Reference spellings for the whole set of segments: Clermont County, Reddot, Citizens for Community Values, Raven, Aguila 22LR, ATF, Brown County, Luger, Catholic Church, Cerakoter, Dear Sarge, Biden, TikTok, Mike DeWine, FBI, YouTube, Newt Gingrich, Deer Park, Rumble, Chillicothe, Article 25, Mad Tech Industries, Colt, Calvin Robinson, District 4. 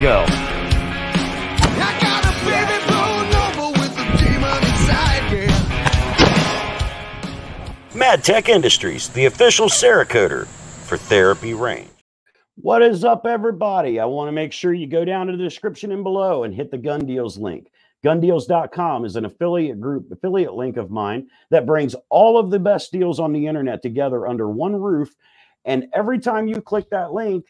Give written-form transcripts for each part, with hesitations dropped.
Go. I got a baby blown over with a demon inside, yeah. Mad Tech Industries, the official Cerakoter for Therapy Range. What is up, everybody? I want to make sure you go down to the description and below and hit the Gun Deals link. GunDeals.com is an affiliate link of mine that brings all of the best deals on the internet together under one roof. And every time you click that link,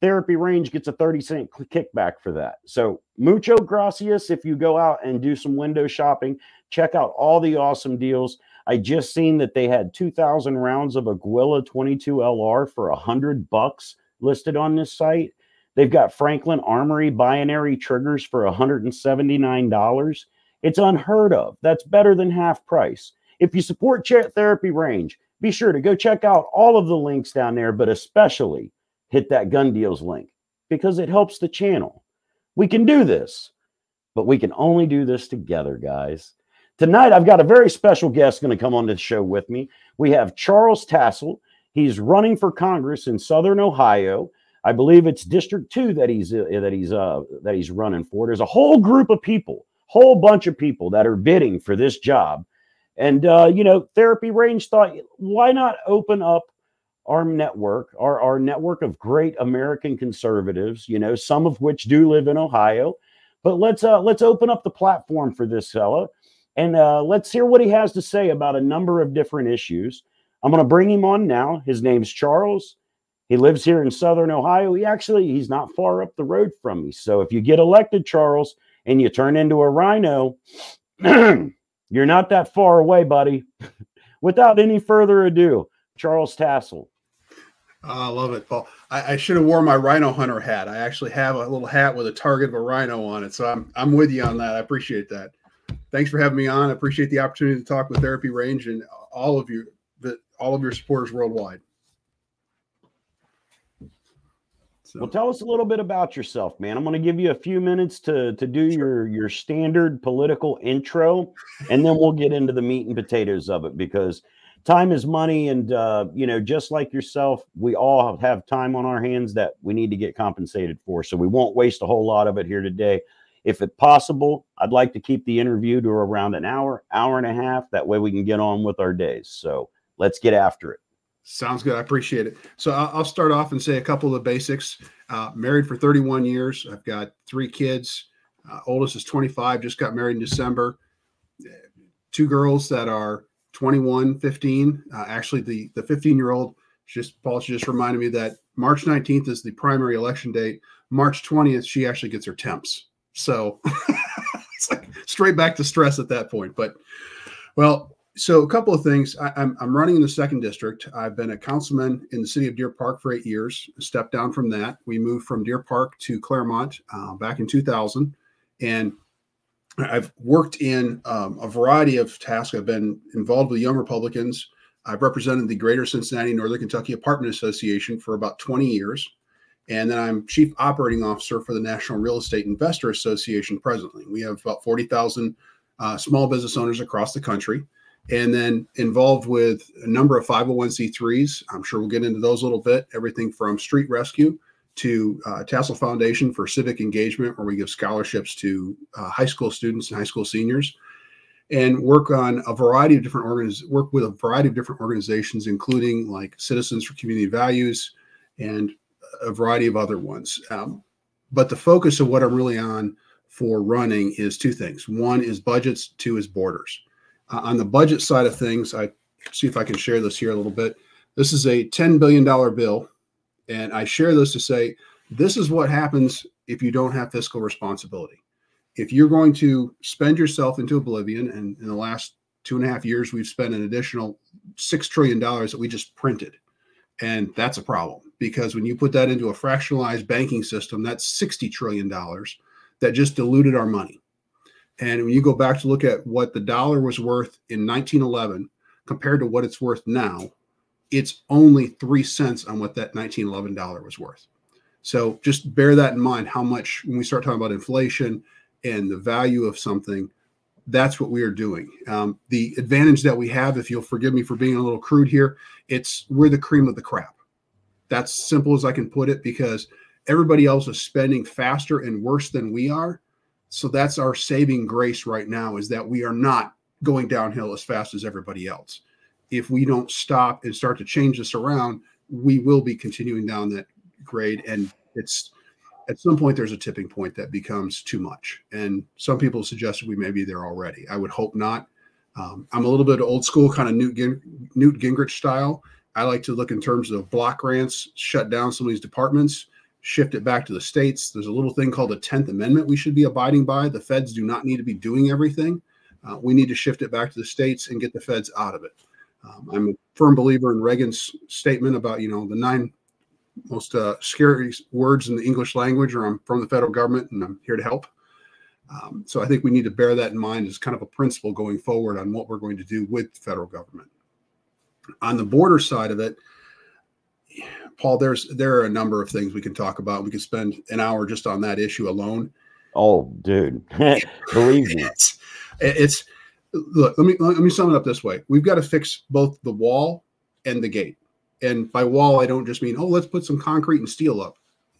Therapy Range gets a 30-cent kickback for that. So mucho gracias if you go out and do some window shopping. Check out all the awesome deals. I just seen that they had 2,000 rounds of Aguila 22LR for $100 listed on this site. They've got Franklin Armory binary triggers for $179. It's unheard of. That's better than half price. If you support Therapy Range, be sure to go check out all of the links down there, but especially hit that Gun Deals link because it helps the channel. We can do this, but we can only do this together, guys. Tonight, I've got a very special guest going to come on the show with me. We have Charles Tassell. He's running for Congress in Southern Ohio. I believe it's District 2 that he's running for. There's a whole group of people, whole bunch of people that are bidding for this job. And, you know, Therapy Range thought, why not open up our network, our network of great American conservatives, you know, some of which do live in Ohio, but let's open up the platform for this fella and let's hear what he has to say about a number of different issues. I'm going to bring him on now. His name's Charles. He lives here in Southern Ohio. He's not far up the road from me. So if you get elected, Charles, and you turn into a rhino, you're not that far away, buddy. Without any further ado, Charles Tassell. I love it, Paul. I should have worn my rhino hunter hat. I actually have a little hat with a target of a rhino on it. So I'm with you on that. I appreciate that. Thanks for having me on. I appreciate the opportunity to talk with Therapy Range and all of you, all of your supporters worldwide. So. Well, tell us a little bit about yourself, man. I'm going to give you a few minutes to do your standard political intro, and then we'll get into the meat and potatoes of it because time is money, and you know, just like yourself, we all have time on our hands that we need to get compensated for, so we won't waste a whole lot of it here today. If it's possible, I'd like to keep the interview to around an hour, hour and a half. That way we can get on with our days. So let's get after it. Sounds good. I appreciate it. So I'll start off and say a couple of the basics. Married for 31 years. I've got 3 kids. Oldest is 25, just got married in December. 2 girls that are 21, 15. Actually, the 15-year-old, Paul, she just reminded me that March 19th is the primary election date. March 20th, she actually gets her temps. So it's like straight back to stress at that point. But, well, so a couple of things. I'm running in the 2nd district. I've been a councilman in the city of Deer Park for 8 years. Stepped down from that. We moved from Deer Park to Clermont back in 2000. And I've worked in a variety of tasks. I've been involved with Young Republicans. I've represented the Greater Cincinnati Northern Kentucky Apartment Association for about 20 years. And then I'm Chief Operating Officer for the National Real Estate Investor Association presently. We have about 40,000 small business owners across the country. And then involved with a number of 501c3s. I'm sure we'll get into those a little bit. Everything from Street Rescue to Tassell Foundation for Civic Engagement, where we give scholarships to high school students and high school seniors, and work on a variety of different organizations, including like Citizens for Community Values and a variety of other ones. But the focus of what I'm really on for running is 2 things. 1 is budgets, 2 is borders. On the budget side of things, I see if I can share this here a little bit. This is a $10 billion bill. And I share this to say, this is what happens if you don't have fiscal responsibility. If you're going to spend yourself into oblivion, and in the last 2.5 years, we've spent an additional $6 trillion that we just printed. And that's a problem, because when you put that into a fractionalized banking system, that's $60 trillion that just diluted our money. And when you go back to look at what the dollar was worth in 1911 compared to what it's worth now, it's only 3 cents on what that $19.11 was worth. So just bear that in mind, how much, when we start talking about inflation and the value of something, that's what we are doing. The advantage that we have, if you'll forgive me for being a little crude here, we're the cream of the crop. That's simple as I can put it, because Everybody else is spending faster and worse than we are. So that's our saving grace right now, is that we are not going downhill as fast as everybody else. If we don't stop and start to change this around, we will be continuing down that grade. And it's at some point, there's a tipping point that becomes too much. And some people suggested we may be there already. I would hope not. I'm a little bit old school, kind of Newt Gingrich style. I like to look in terms of block grants, shut down some of these departments, shift it back to the states. There's a little thing called the 10th Amendment we should be abiding by. The feds do not need to be doing everything. We need to shift it back to the states and get the feds out of it. I'm a firm believer in Reagan's statement about, you know, the 9 most scary words in the English language are, "I'm from the federal government and I'm here to help." So I think we need to bear that in mind as kind of a principle going forward on what we're going to do with the federal government. On the border side of it, Paul, there are a number of things we can talk about. We could spend an hour just on that issue alone. Oh, dude, believe me. It's look. Let me sum it up this way: we've got to fix both the wall and the gate. And by wall, I don't just mean, oh, let's put some concrete and steel up.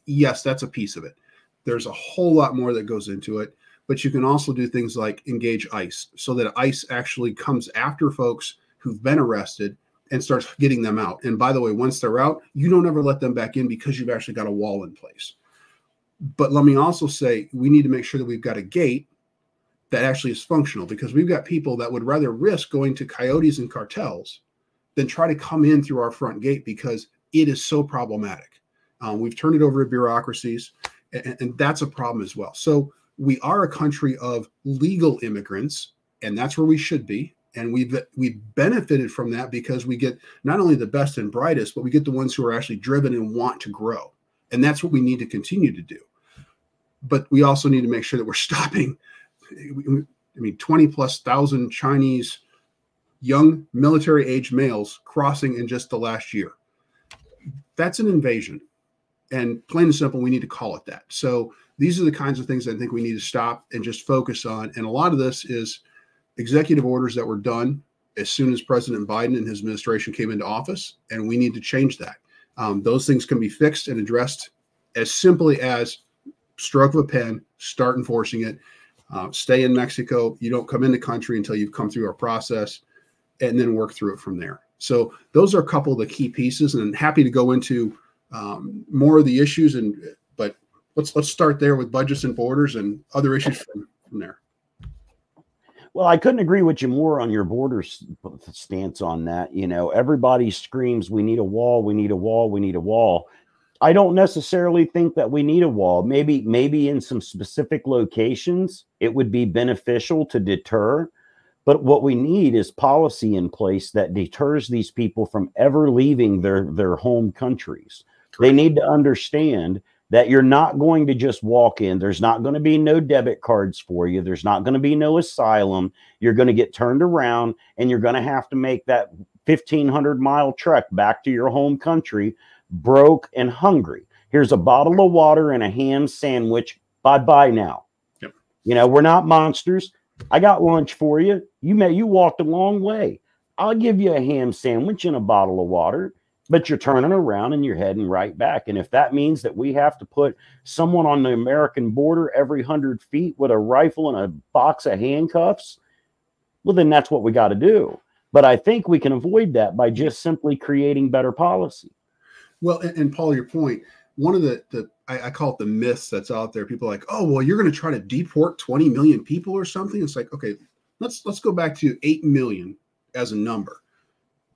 Yes, that's a piece of it. There's a whole lot more that goes into it. But you can also do things like engage ICE, so that ICE actually comes after folks who've been arrested and starts getting them out. And by the way, once they're out, you don't ever let them back in, because you've actually got a wall in place. But let me also say, we need to make sure that we've got a gate that actually is functional, because we've got people that would rather risk going to coyotes and cartels than try to come in through our front gate, because it is so problematic. We've turned it over to bureaucracies, and that's a problem as well. So we are a country of legal immigrants, and that's where we should be. And we've benefited from that, because we get not only the best and brightest, but we get the ones who are actually driven and want to grow. And that's what we need to continue to do. But we also need to make sure that we're stopping. I mean, 20,000+ Chinese young military-aged males crossing in just the last year. That's an invasion. And plain and simple, we need to call it that. So these are the kinds of things I think we need to stop and just focus on. And a lot of this is executive orders that were done as soon as President Biden and his administration came into office, and we need to change that. Those things can be fixed and addressed as simply as stroke of a pen, start enforcing it, stay in Mexico. You don't come in the country until you've come through our process, and then work through it from there. So those are a couple of the key pieces, and I'm happy to go into more of the issues. But let's start there with budgets and borders and other issues from there. Well, I couldn't agree with you more on your border stance on that. You know, everybody screams, we need a wall, we need a wall, we need a wall. I don't necessarily think that we need a wall. Maybe in some specific locations, it would be beneficial to deter. But what we need is policy in place that deters these people from ever leaving their home countries. Correct. They need to understand that you're not going to just walk in. There's not going to be no debit cards for you. There's not going to be no asylum. You're going to get turned around, and you're going to have to make that 1,500-mile trek back to your home country, broke and hungry. Here's a bottle of water and a ham sandwich. Bye-bye now. Yep. You know, we're not monsters. I got lunch for you. You walked a long way. I'll give you a ham sandwich and a bottle of water. But you're turning around and you're heading right back. And if that means that we have to put someone on the American border every 100 feet with a rifle and a box of handcuffs, well, then that's what we got to do. But I think we can avoid that by just simply creating better policy. Well, and Paul, your point, one of the I call it the myths that's out there. People are like, oh, well, you're going to try to deport 20 million people or something. It's like, okay, let's go back to 8 million as a number.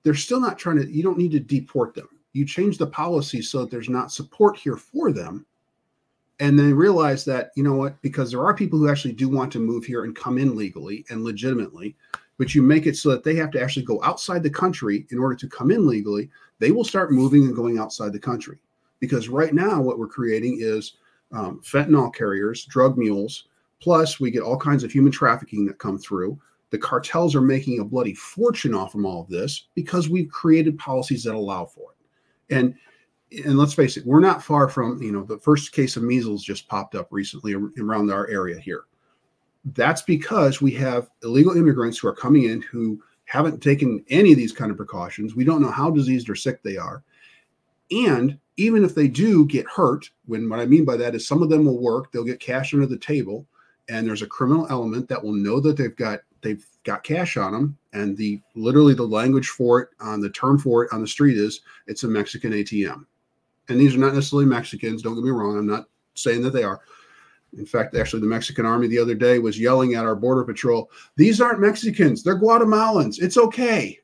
They're still not trying to, you don't need to deport them. You change the policy so that there's not support here for them. And they realize that, you know what, because there are people who actually do want to move here and come in legally and legitimately, but you make it so that they have to actually go outside the country in order to come in legally, they will start moving and going outside the country. Because right now what we're creating is fentanyl carriers, drug mules, plus we get all kinds of human trafficking that come through. The cartels are making a bloody fortune off from all of this because we've created policies that allow for it. And let's face it, we're not far from, you know, the first case of measles just popped up recently around our area here. That's because we have illegal immigrants who are coming in who haven't taken any of these kind of precautions. We don't know how diseased or sick they are. And even if they do get hurt, when what I mean by that is some of them will work, they'll get cash under the table, and there's a criminal element that will know that they've got cash on them. And the literally the language for it, on the term for it on the street is it's a Mexican ATM. And these are not necessarily Mexicans. Don't get me wrong. I'm not saying that they are. In fact, actually, the Mexican Army the other day was yelling at our border patrol, these aren't Mexicans, they're Guatemalans. It's okay.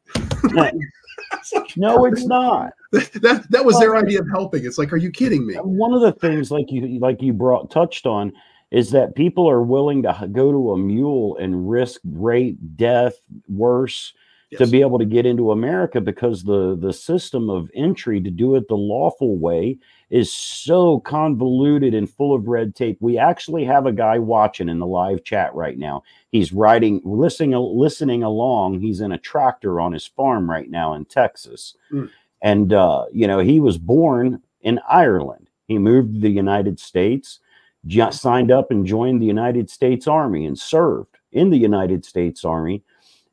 No, it's not. That was their idea of helping. It's like, are you kidding me? One of the things like you touched on is that people are willing to go to a mule and risk rape, death, worse, yes, to be able to get into America, because the system of entry to do it the lawful way is so convoluted and full of red tape. We actually have a guy watching in the live chat right now. He's riding, listening along. He's in a tractor on his farm right now in Texas. Mm. And, you know, he was born in Ireland. He moved to the United States, just signed up and joined the United States Army and served in the United States Army.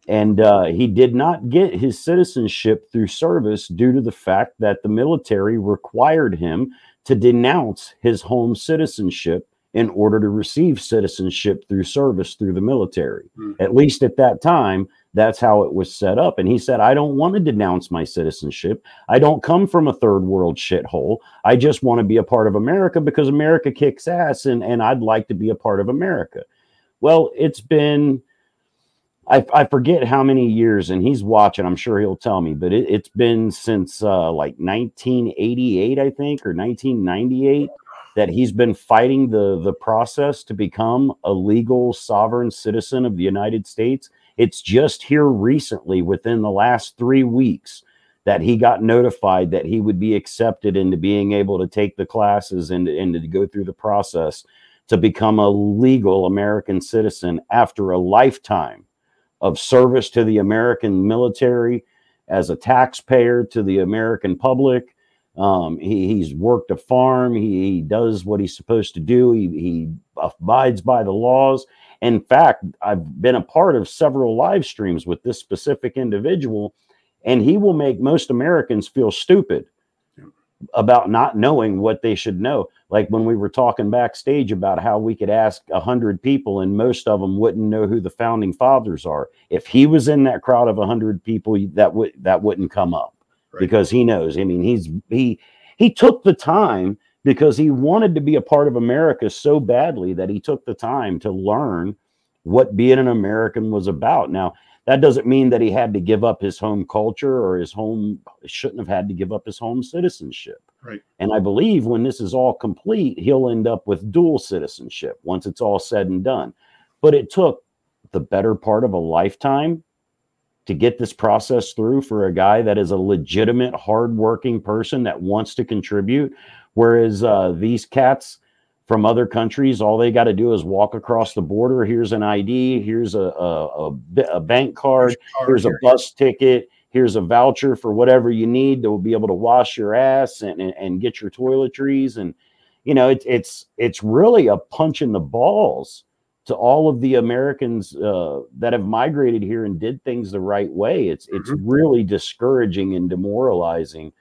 And he did not get his citizenship through service due to the fact that the military required him to denounce his home citizenship in order to receive citizenship through service through the military. Mm-hmm. At least at that time, that's how it was set up. And he said, I don't want to denounce my citizenship. I don't come from a third world shithole. I just want to be a part of America because America kicks ass, and I'd like to be a part of America. Well, it's been... I forget how many years, and he's watching, I'm sure he'll tell me, but it's been since like 1988, I think, or 1998, that he's been fighting the process to become a legal sovereign citizen of the United States. It's just here recently, within the last 3 weeks, that he got notified that he would be accepted into being able to take the classes and to go through the process to become a legal American citizen after a lifetime of service to the American military, as a taxpayer to the American public. He's worked a farm. He does what he's supposed to do. He abides by the laws. In fact, I've been a part of several live streams with this specific individual, and he will make most Americans feel stupid about not knowing what they should know. Like when we were talking backstage about how we could ask 100 people and most of them wouldn't know who the founding fathers are. If he was in that crowd of 100 people, that wouldn't come up, right? Because he knows. I mean, he took the time because he wanted to be a part of America so badly that he took the time to learn what being an American was about. Now, that doesn't mean that he had to give up his home culture or his home, shouldn't have had to give up his home citizenship. Right. And I believe when this is all complete, he'll end up with dual citizenship once it's all said and done. But it took the better part of a lifetime to get this process through for a guy that is a legitimate, hardworking person that wants to contribute. Whereas these cats from other countries, all they got to do is walk across the border. Here's an ID. Here's a bank card. Here's a bus ticket. Here's a voucher for whatever you need that will be able to wash your ass and get your toiletries. And, you know, it's really a punch in the balls to all of the Americans that have migrated here and did things the right way. It's really discouraging and demoralizing.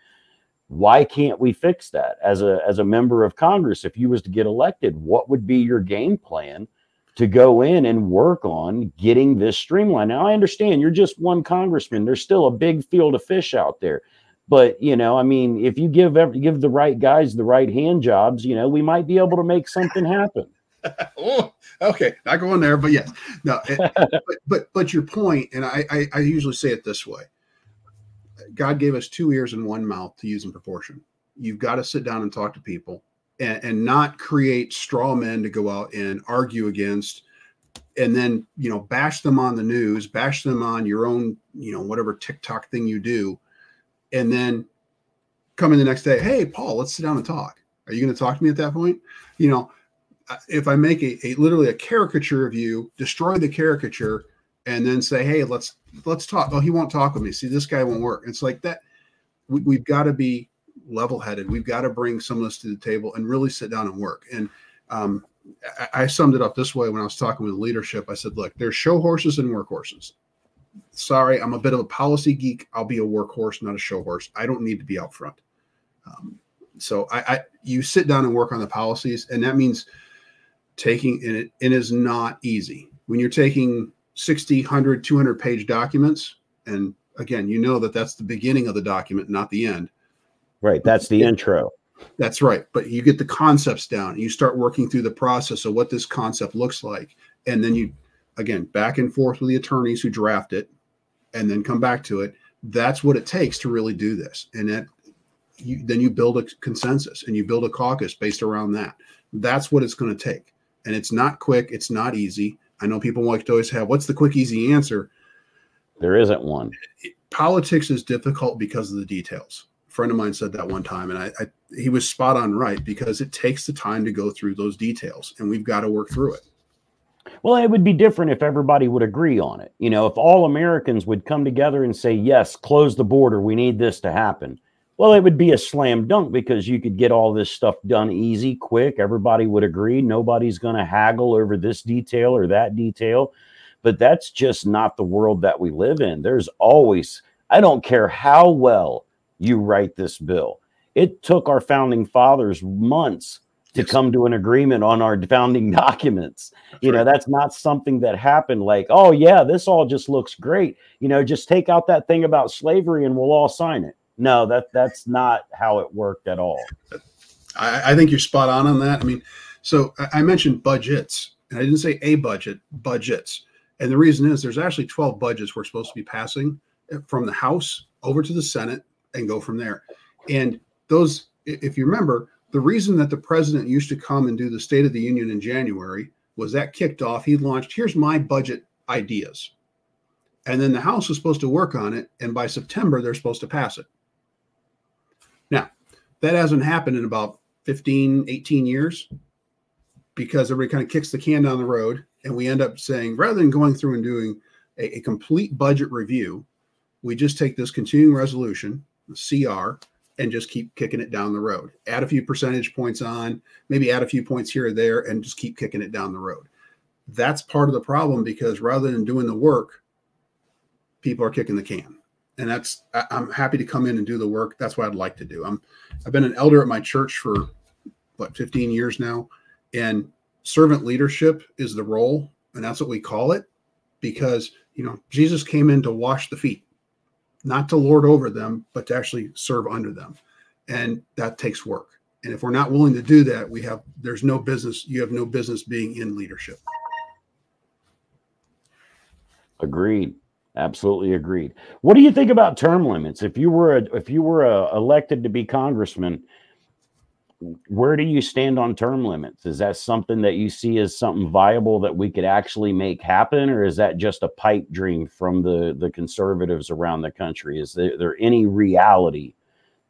Why can't we fix that? As a member of Congress, if you was to get elected, what would be your game plan to go in and work on getting this streamlined? Now, I understand you're just one congressman. There's still a big field of fish out there. But, you know, I mean, if you give the right guys the right hand jobs, you know, we might be able to make something happen. Oh, okay, not going there, but yes. No, but your point, and I usually say it this way. God gave us two ears and one mouth to use in proportion. You've got to sit down and talk to people and not create straw men to go out and argue against and then, you know, bash them on the news, bash them on your own, you know, whatever TikTok thing you do. And then come in the next day, hey, Paul, let's sit down and talk. Are you going to talk to me at that point? You know, if I make a literally a caricature of you, destroy the caricature, and then say, hey, let's talk. Oh, he won't talk with me. See, this guy won't work. It's like that. We've got to be level-headed. We've got to bring some of this to the table and really sit down and work. And I summed it up this way when I was talking with leadership. I said, look, there's show horses and workhorses. Sorry, I'm a bit of a policy geek. I'll be a workhorse, not a show horse. I don't need to be out front. So you sit down and work on the policies, and that means taking, and it is not easy. When you're taking 60, 100, 200 page documents, and again, you know that that's the beginning of the document, not the end. Right, that's the intro. That's right, but you get the concepts down. You start working through the process of what this concept looks like, and then you, again, back and forth with the attorneys who draft it, and then come back to it. That's what it takes to really do this. And that, then you build a consensus and you build a caucus based around that. That's what it's going to take. And it's not quick. It's not easy. I know people like to always have, what's the quick, easy answer? There isn't one. Politics is difficult because of the details. A friend of mine said that one time, and he was spot on, right? Because it takes the time to go through those details, and we've got to work through it. Well, it would be different if everybody would agree on it. You know, if all Americans would come together and say, yes, close the border, we need this to happen. Well, it would be a slam dunk because you could get all this stuff done easy, quick. Everybody would agree. Nobody's going to haggle over this detail or that detail. But that's just not the world that we live in. There's always, I don't care how well you write this bill. It took our founding fathers months to come to an agreement on our founding documents. You know, that's not something that happened like, oh yeah, this all just looks great. You know, just take out that thing about slavery and we'll all sign it. No, that's not how it worked at all. I think you're spot on that. I mean, so I mentioned budgets, and I didn't say a budget, budgets. And the reason is there's actually 12 budgets we're supposed to be passing from the House over to the Senate and go from there. And those, if you remember, the reason that the president used to come and do the State of the Union in January was that kicked off. He launched, here's my budget ideas. And then the House was supposed to work on it. And by September, they're supposed to pass it. Now, that hasn't happened in about 15, 18 years because everybody kind of kicks the can down the road. And we end up saying, rather than going through and doing a complete budget review, we just take this continuing resolution, the CR, and just keep kicking it down the road. Add a few percentage points on, maybe add a few points here or there, and just keep kicking it down the road. That's part of the problem because rather than doing the work, people are kicking the can. And that's, I'm happy to come in and do the work. That's what I'd like to do. I've been an elder at my church for, 15 years now. And servant leadership is the role, and that's what we call it because, you know, Jesus came in to wash the feet. Not to lord over them, but to actually serve under them. And that takes work. And if we're not willing to do that, there's no business, you have no business being in leadership. Agreed. Absolutely agreed. What do you think about term limits? If you were elected to be congressman, where do you stand on term limits? Is that something that you see as something viable that we could actually make happen? Or is that just a pipe dream from the conservatives around the country? Is there any reality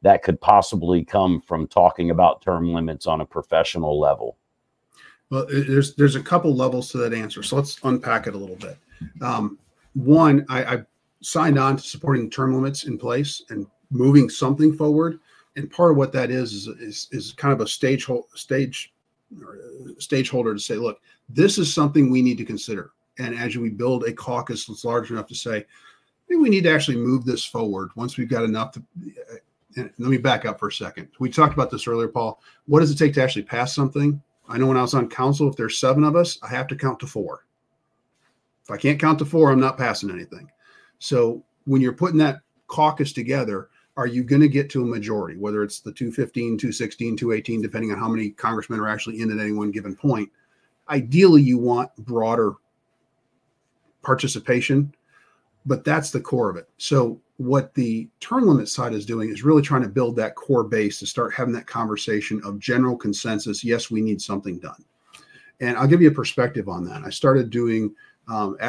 that could possibly come from talking about term limits on a professional level? Well, there's a couple levels to that answer. So let's unpack it a little bit. One, I signed on to supporting term limits in place and moving something forward. And part of what that is kind of a stage holder to say, look, this is something we need to consider. And as we build a caucus that's large enough to say, maybe we need to actually move this forward once we've got enough to, and let me back up for a second. We talked about this earlier, Paul. What does it take to actually pass something? I know when I was on council, if there's 7 of us, I have to count to 4. If I can't count to 4, I'm not passing anything. So when you're putting that caucus together, are you going to get to a majority, whether it's the 215, 216, 218, depending on how many congressmen are actually in at any one given point? Ideally, you want broader participation, but that's the core of it. So what the term limit side is doing is really trying to build that core base to start having that conversation of general consensus. Yes, we need something done. And I'll give you a perspective on that. I started doing,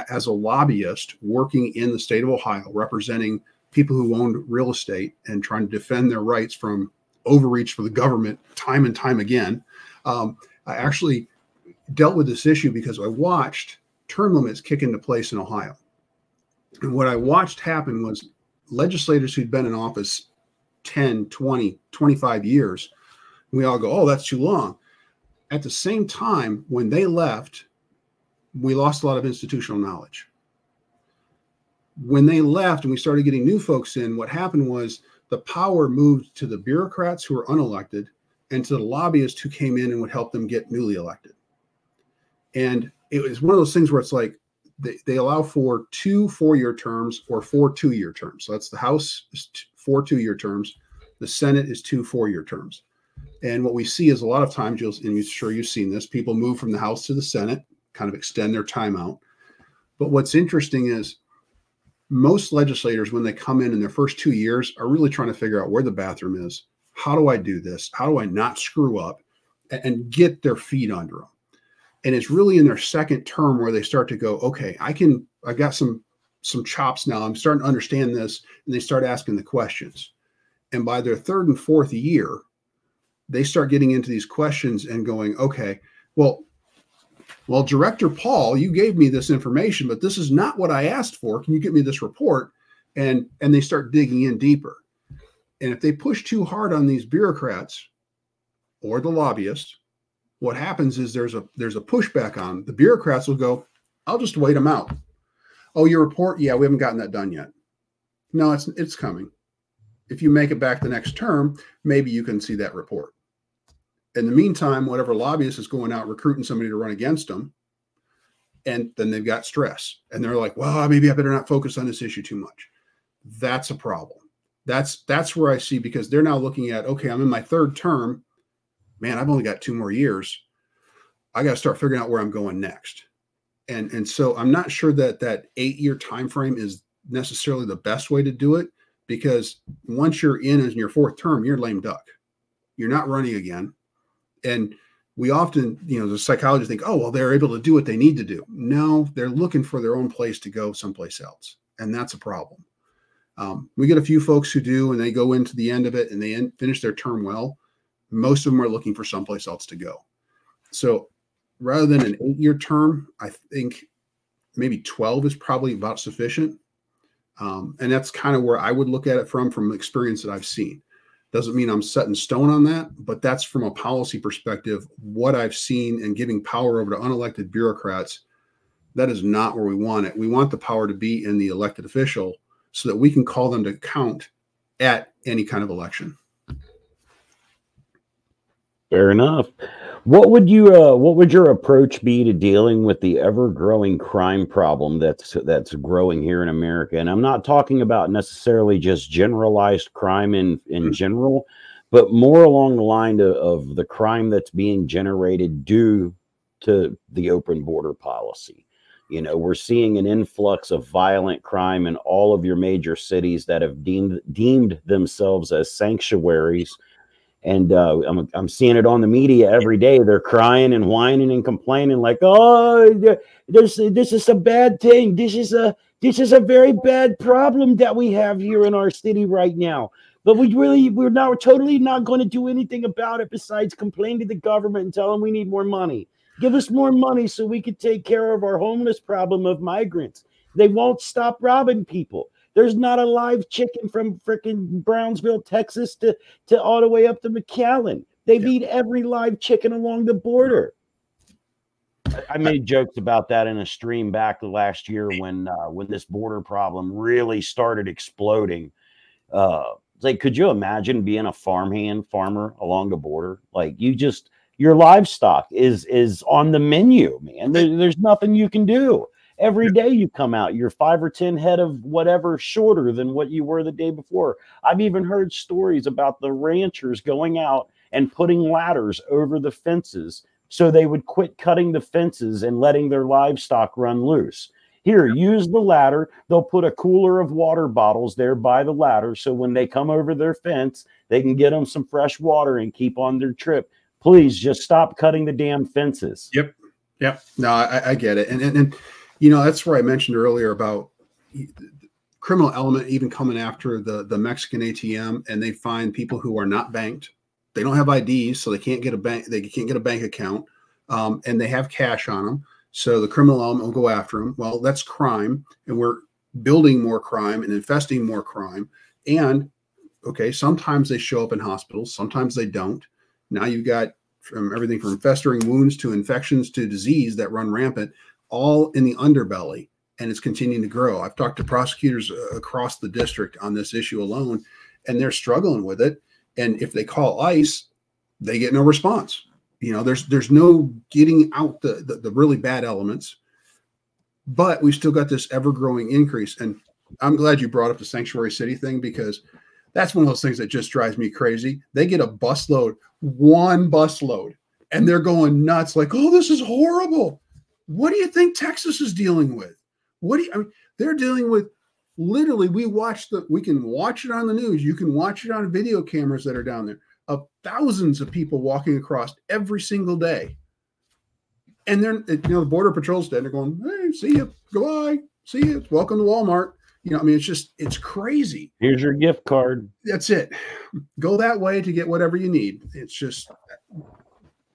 as a lobbyist, working in the state of Ohio, representing people who owned real estate and trying to defend their rights from overreach for the government time and time again. I actually dealt with this issue because I watched term limits kick into place in Ohio. And what I watched happen was legislators who'd been in office 10, 20, 25 years, we all go, oh, that's too long. At the same time, when they left, we lost a lot of institutional knowledge. When they left and we started getting new folks in, what happened was the power moved to the bureaucrats who were unelected and to the lobbyists who came in and would help them get newly elected. And it was one of those things where it's like they allow for 2 four-year terms or 4 two-year terms. So that's the House is 4 two-year terms. The Senate is 2 four-year terms. And what we see is a lot of times, and I'm sure you've seen this, people move from the House to the Senate, kind of extend their time out. But what's interesting is most legislators, when they come in their first 2 years, are really trying to figure out where the bathroom is. How do I do this? How do I not screw up and get their feet under them? And it's really in their second term where they start to go, okay, I got some chops now. I'm starting to understand this. And they start asking the questions. And by their third and fourth year, they start getting into these questions and going, okay, well, Director Paul, you gave me this information, but this is not what I asked for. Can you get me this report? And they start digging in deeper. And if they push too hard on these bureaucrats or the lobbyists, what happens is there's a pushback on the bureaucrats will go, I'll just wait them out. Oh, your report? Yeah, we haven't gotten that done yet. No, it's coming. If you make it back the next term, maybe you can see that report. In the meantime, whatever lobbyist is going out recruiting somebody to run against them, and then they've got stress. And they're like, well, maybe I better not focus on this issue too much. That's a problem. That's where I see, because they're now looking at, okay, I'm in my third term. Man, I've only got 2 more years. I got to start figuring out where I'm going next. And so I'm not sure that 8-year time frame is necessarily the best way to do it, because once you're in your fourth term, you're lame duck. You're not running again. And we often, the psychologists think, oh, well, they're able to do what they need to do. No, they're looking for their own place to go someplace else. And that's a problem. We get a few folks who do, and they go into the end of it and they finish their term well. Most of them are looking for someplace else to go. So rather than an 8-year term, I think maybe 12 is probably about sufficient. And that's kind of where I would look at it from experience that I've seen. Doesn't mean I'm set in stone on that, but that's from a policy perspective, what I've seen, and giving power over to unelected bureaucrats, that is not where we want it. We want the power to be in the elected official so that we can call them to account at any kind of election. Fair enough. What would your approach be to dealing with the ever-growing crime problem that's growing here in America? And I'm not talking about necessarily just generalized crime in general, but more along the line of the crime that's being generated due to the open border policy. We're seeing an influx of violent crime in all of your major cities that have deemed themselves as sanctuaries. And I'm seeing it on the media every day. They're crying and whining and complaining, like, "Oh, this is a bad thing. This is a very bad problem that we have here in our city right now. But we're totally not going to do anything about it besides complain to the government and tell them we need more money. Give us more money so we can take care of our homeless problem of migrants. They won't stop robbing people." There's not a live chicken from freaking Brownsville, Texas to all the way up to McAllen. They've eaten every live chicken along the border. I made jokes about that in a stream back last year when this border problem really started exploding. Like, could you imagine being a farmer along the border? Like, your livestock is on the menu, man. There's nothing you can do. Every day you come out, you're 5 or 10 head of whatever shorter than what you were the day before. I've even heard stories about the ranchers going out and putting ladders over the fences so they would quit cutting the fences and letting their livestock run loose. Here, use the ladder. They'll put a cooler of water bottles there by the ladder so when they come over their fence, they can get them some fresh water and keep on their trip. Please just stop cutting the damn fences. Yep. No, I get it. And that's where I mentioned earlier about criminal element even coming after the Mexican ATM, and they find people who are not banked. They don't have IDs, so they can't get a bank. They can't get a bank account, and they have cash on them. So the criminal element will go after them. Well, that's crime, and we're building more crime and infesting more crime. And okay, sometimes they show up in hospitals, sometimes they don't. Now you've got from everything from festering wounds to infections to disease that run rampant, all in the underbelly, and it's continuing to grow. I've talked to prosecutors across the district on this issue alone, and they're struggling with it. And if they call ICE, they get no response. You know, there's no getting out the really bad elements, but we've still got this ever-growing increase. And I'm glad you brought up the sanctuary city thing, because that's one of those things that just drives me crazy. They get a busload, one busload, and they're going nuts like, oh, this is horrible. What do you think Texas is dealing with? What do you, I mean, they're dealing with literally, we can watch it on the news. You can watch it on video cameras that are down there of thousands of people walking across every single day. And then, you know, the border patrol's dead. They're going, hey, see you, goodbye, see you, welcome to Walmart. You know, I mean, it's just, it's crazy. Here's your gift card. That's it. Go that way to get whatever you need. It's just,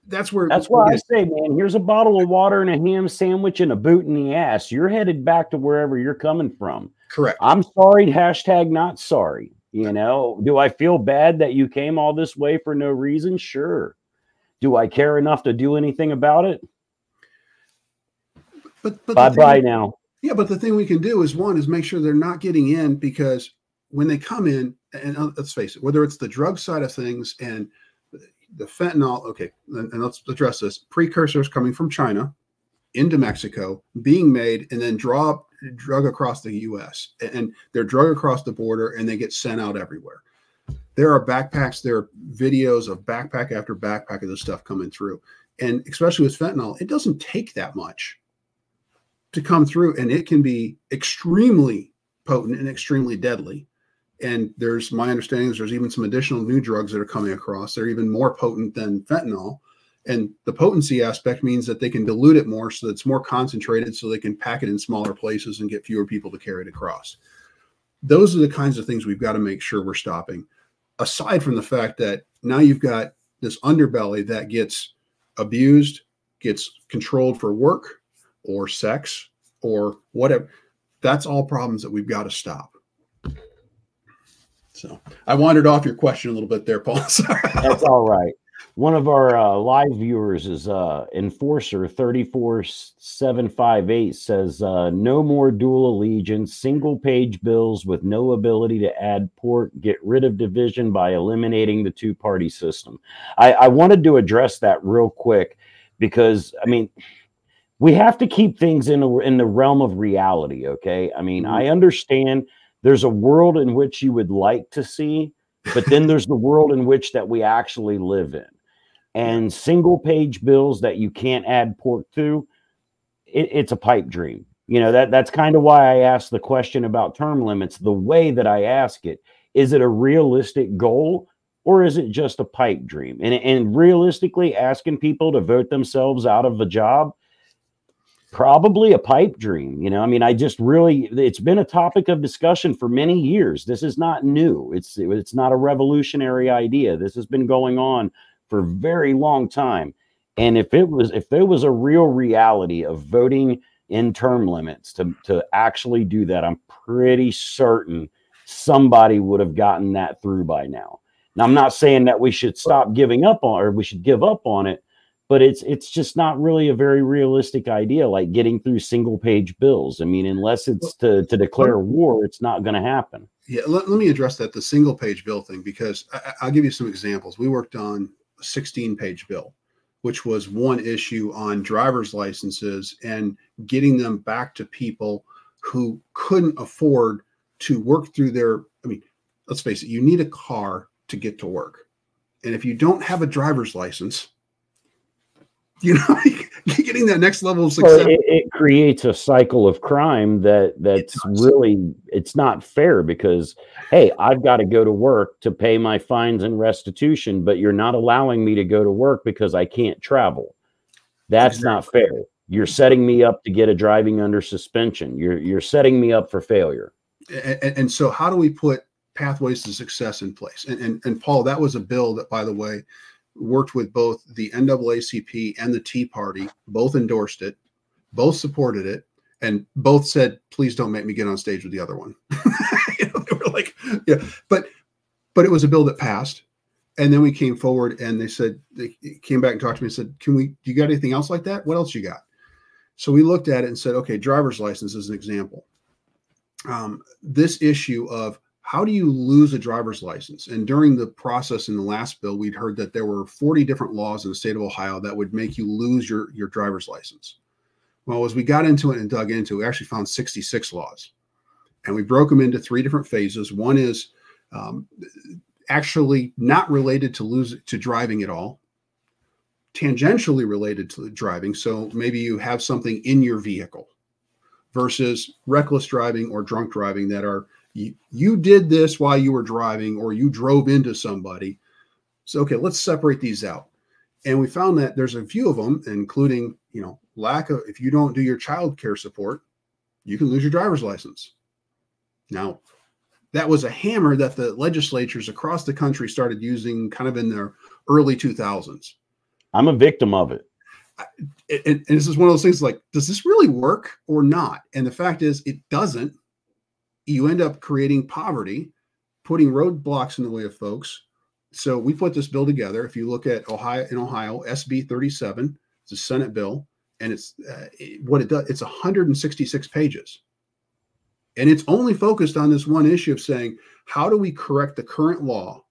that's where. That's why I say, man, here's a bottle of water and a ham sandwich and a boot in the ass. You're headed back to wherever you're coming from. Correct. I'm sorry. Hashtag not sorry. You know, do I feel bad that you came all this way for no reason? Sure. Do I care enough to do anything about it? Bye-bye now. Yeah, but the thing we can do is, one, is make sure they're not getting in, because when they come in, and let's face it, whether it's the drug side of things and the fentanyl, okay, and let's address this, precursors coming from China into Mexico, being made, and then drug across the U.S., and they're drug across the border, and they get sent out everywhere. There are backpacks, there are videos of backpack after backpack of this stuff coming through, and especially with fentanyl, it doesn't take that much to come through, and it can be extremely potent and extremely deadly. And there's, my understanding is there's even some additional new drugs that are coming across. They're even more potent than fentanyl. And the potency aspect means that they can dilute it more, so that it's more concentrated, so they can pack it in smaller places and get fewer people to carry it across. Those are the kinds of things we've got to make sure we're stopping. Aside from the fact that now you've got this underbelly that gets abused, gets controlled for work, or sex, or whatever. That's all problems that we've got to stop. So I wandered off your question a little bit there, Paul. Sorry. That's all right. One of our live viewers is Enforcer 34758 says, no more dual allegiance, single page bills with no ability to add port, get rid of division by eliminating the two-party system. I wanted to address that real quick, because, I mean, we have to keep things in the realm of reality, okay? I mean, I understand there's a world in which you would like to see, but then there's the world in which that we actually live in. And single-page bills that you can't add port to, it's a pipe dream. You know, that's kind of why I asked the question about term limits the way that I ask it. Is it a realistic goal, or is it just a pipe dream? And realistically, asking people to vote themselves out of a job, probably a pipe dream. You know, I mean, I just really, it's been a topic of discussion for many years. This is not new. It's not a revolutionary idea. This has been going on for a very long time. And if there was a real reality of voting in term limits to actually do that, I'm pretty certain somebody would have gotten that through by now. Now, I'm not saying that we should stop giving up on, or we should give up on it, but it's just not really a very realistic idea, like getting through single-page bills. I mean, unless it's to declare war, it's not going to happen. Yeah, let me address that, the single-page bill thing, because I'll give you some examples. We worked on a 16-page bill, which was one issue on driver's licenses and getting them back to people who couldn't afford to work through their, I mean, let's face it, you need a car to get to work. And if you don't have a driver's license, you know, getting that next level of success. Well, it creates a cycle of crime that's really, it's not fair, because, hey, I've got to go to work to pay my fines and restitution, but you're not allowing me to go to work because I can't travel. That's exactly. Not fair. You're setting me up to get a driving under suspension. You're setting me up for failure. And so how do we put pathways to success in place? And Paul, that was a bill that, by the way, worked with both the NAACP and the Tea Party, both endorsed it, both supported it, and both said, please don't make me get on stage with the other one. You know, they were like, yeah, but it was a bill that passed. And then we came forward and they said, they came back and talked to me and said, do you got anything else like that? What else you got? So we looked at it and said, okay, driver's license is an example. This issue of how do you lose a driver's license? And during the process in the last bill, we'd heard that there were 40 different laws in the state of Ohio that would make you lose your driver's license. Well, as we got into it and dug into it, we actually found 66 laws. And we broke them into three different phases. One is actually not related to driving at all, tangentially related to driving. So maybe you have something in your vehicle versus reckless driving or drunk driving that are, you did this while you were driving or you drove into somebody. So, okay, let's separate these out. And we found that there's a few of them, including, you know, lack of, if you don't do your child care support, you can lose your driver's license. Now, that was a hammer that the legislatures across the country started using kind of in their early 2000s. I'm a victim of it. And this is one of those things like, does this really work or not? And the fact is it doesn't. You end up creating poverty, putting roadblocks in the way of folks. So we put this bill together. If you look at Ohio, SB 37, it's a Senate bill, and it's what it does. It's 166 pages. And it's only focused on this one issue of saying, how do we correct the current law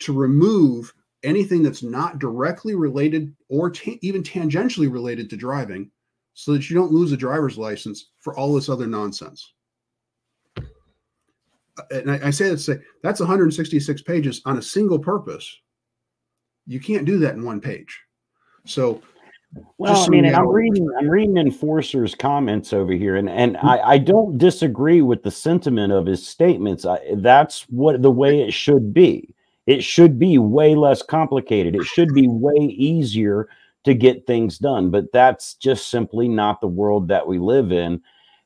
to remove anything that's not directly related or even tangentially related to driving so that you don't lose a driver's license for all this other nonsense? And I say that to say, that's 166 pages on a single purpose. You can't do that in one page. So... Well, I mean, I'm reading Enforcer's comments over here, and I don't disagree with the sentiment of his statements. That's what the way it should be. It should be way less complicated. It should be way easier to get things done. But that's just simply not the world that we live in.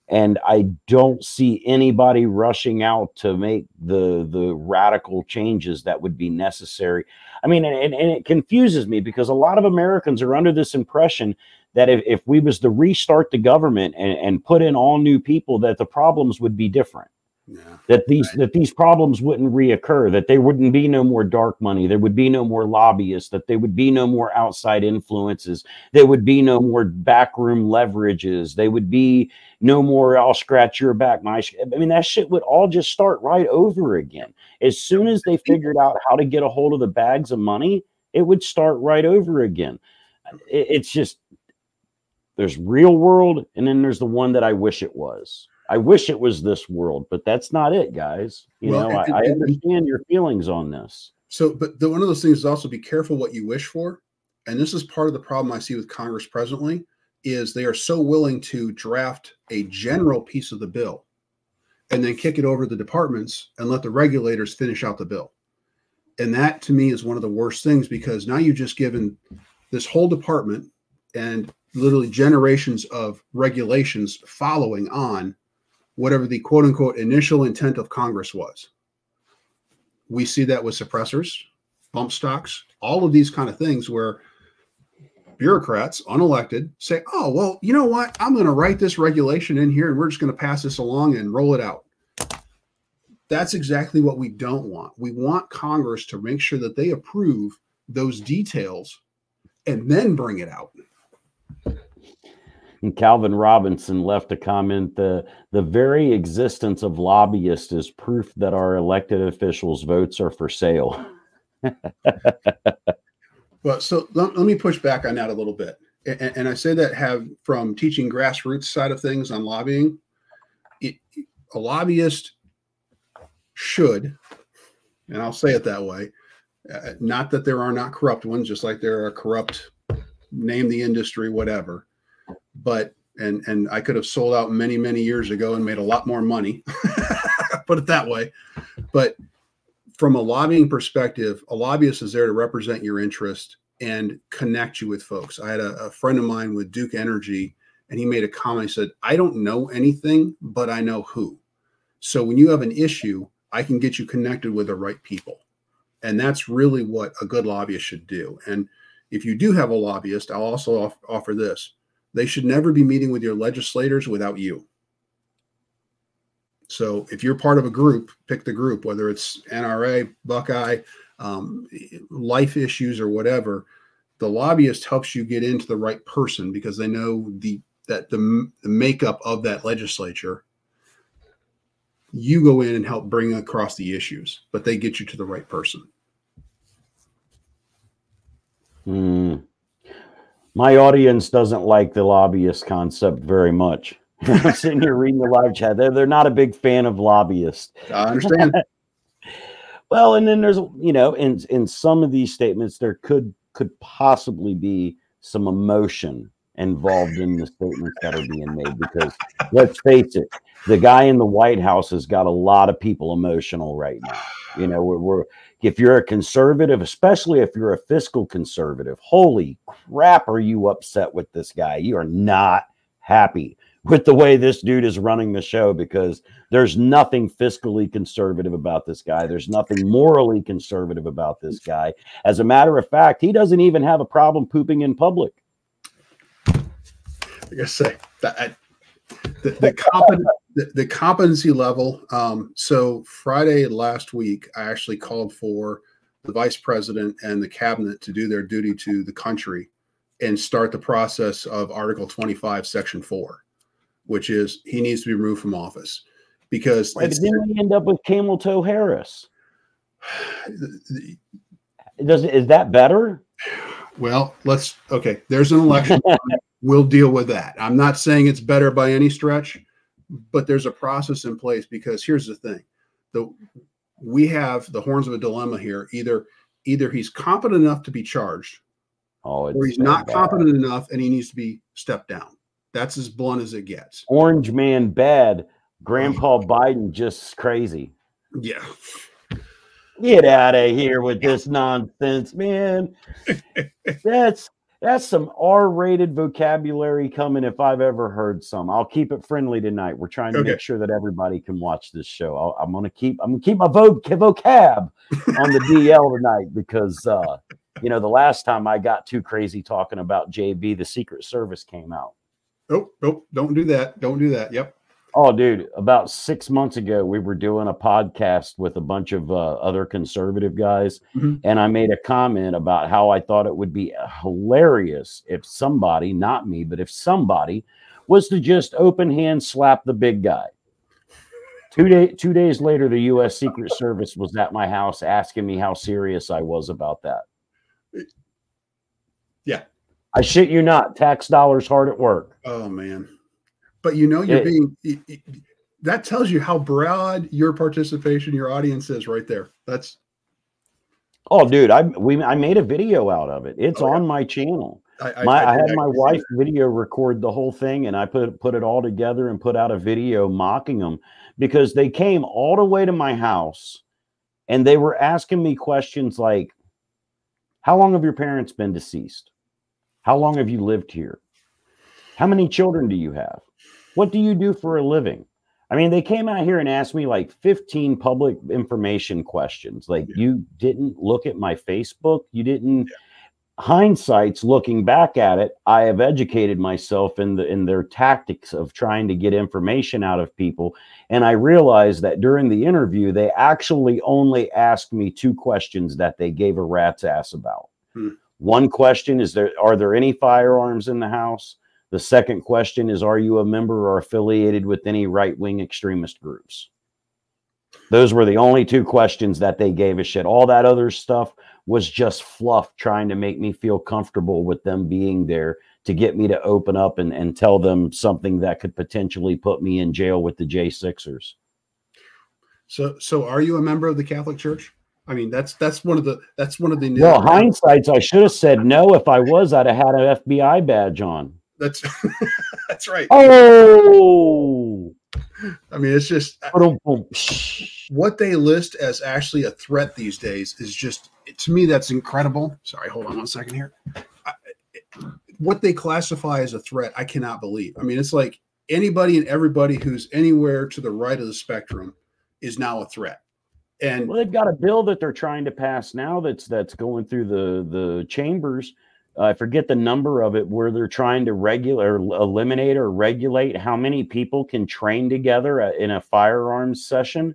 And I don't see anybody rushing out to make the radical changes that would be necessary. I mean, and it confuses me because a lot of Americans are under this impression that if we was to restart the government and put in all new people, that the problems would be different, that these problems wouldn't reoccur, that there wouldn't be no more dark money, there would be no more lobbyists, that there would be no more outside influences, there would be no more backroom leverages, there would be no more I'll scratch your back, I mean, that shit would all just start right over again. As soon as they figured out how to get a hold of the bags of money, it would start right over again. It's just, there's real world, and then there's the one that I wish it was. I wish it was this world, but that's not it, guys. I understand your feelings on this. So, but one of those things is also be careful what you wish for. And this is part of the problem I see with Congress presently is they are so willing to draft a general piece of the bill and then kick it over to the departments and let the regulators finish out the bill. And that to me is one of the worst things, because now you've just given this whole department and literally generations of regulations following on whatever the quote unquote initial intent of Congress was. We see that with suppressors, bump stocks, all of these kind of things where bureaucrats, unelected, say, oh, well, you know what? I'm going to write this regulation in here and we're just going to pass this along and roll it out. That's exactly what we don't want. We want Congress to make sure that they approve those details and then bring it out. And Calvin Robinson left a comment, the very existence of lobbyists is proof that our elected officials' votes are for sale. Well, so let me push back on that a little bit. And I say that from teaching grassroots side of things on lobbying, a lobbyist should, and I'll say it that way, not that there are not corrupt ones, just like there are corrupt, name the industry, whatever. But, and I could have sold out many, many years ago and made a lot more money, put it that way. But from a lobbying perspective, a lobbyist is there to represent your interest and connect you with folks. I had a friend of mine with Duke Energy, and he made a comment. He said, I don't know anything, but I know who. So when you have an issue, I can get you connected with the right people. And that's really what a good lobbyist should do. And if you do have a lobbyist, I'll also offer this. They should never be meeting with your legislators without you. So if you're part of a group, pick the group, whether it's NRA, Buckeye, life issues or whatever, the lobbyist helps you get into the right person because they know the makeup of that legislature. You go in and help bring across the issues, but they get you to the right person. Mm. My audience doesn't like the lobbyist concept very much. I'm sitting here reading the live chat. They're not a big fan of lobbyists. I understand. Well, and then there's, you know, in some of these statements, there could possibly be some emotion involved in the statements that are being made, because let's face it, the guy in the White House has got a lot of people emotional right now. You know, we're if you're a conservative, especially if you're a fiscal conservative, holy crap, are you upset with this guy? You are not happy with the way this dude is running the show, because there's nothing fiscally conservative about this guy. There's nothing morally conservative about this guy. As a matter of fact, he doesn't even have a problem pooping in public. Like I say, the competency level. So Friday last week, I actually called for the vice president and the cabinet to do their duty to the country and start the process of Article 25, Section 4. Which is he needs to be removed from office, because didn't we end up with Camel Toe Harris? Is that better? Well, okay. There's an election. We'll deal with that. I'm not saying it's better by any stretch, but there's a process in place, because here's the thing: we have the horns of a dilemma here. Either he's competent enough to be charged, or he's not competent enough and he needs to be stepped down. That's as blunt as it gets. Orange man bad. Grandpa Biden just crazy. Yeah. Get out of here with this nonsense, man. That's some R-rated vocabulary coming if I've ever heard some. I'll keep it friendly tonight. We're trying to make sure that everybody can watch this show. I'm gonna keep my vocab on the DL tonight, because you know, the last time I got too crazy talking about JB, the Secret Service came out. Nope, don't do that. Don't do that. Yep. Oh, dude, about 6 months ago, we were doing a podcast with a bunch of other conservative guys, and I made a comment about how I thought it would be hilarious if somebody, not me, but if somebody was to just open hand slap the big guy. Two days later, the U.S. Secret Service was at my house asking me how serious I was about that. Yeah. I shit you not, tax dollars hard at work. Oh, man. But you know, that tells you how broad your participation, your audience is right there. That's. Oh, dude, I made a video out of it. It's on my channel. I had my wife video record the whole thing, and I put it all together and put out a video mocking them, because they came all the way to my house and they were asking me questions like, how long have your parents been deceased? How long have you lived here? How many children do you have? What do you do for a living? I mean, they came out here and asked me like 15 public information questions. Like, you didn't look at my Facebook. You didn't. Hindsight's looking back at it, I have educated myself in their tactics of trying to get information out of people. And I realized that during the interview, they actually only asked me two questions that they gave a rat's ass about. One question is, are there any firearms in the house? The second question is, are you a member or affiliated with any right-wing extremist groups? Those were the only two questions that they gave a shit. All that other stuff was just fluff, trying to make me feel comfortable with them being there to get me to open up and tell them something that could potentially put me in jail with the J6ers. So are you a member of the Catholic Church? I mean, that's one of the new. Well, hindsight's, I should have said no. If I was, I'd have had an FBI badge on. That's right. Oh, I mean, it's just what they list as actually a threat these days is just, to me, that's incredible. Sorry, hold on one second here. What they classify as a threat, I cannot believe. I mean, it's like anybody and everybody who's anywhere to the right of the spectrum is now a threat. And well, they've got a bill that they're trying to pass now that's going through the chambers. I forget the number of it, where they're trying to eliminate or regulate how many people can train together in a firearms session,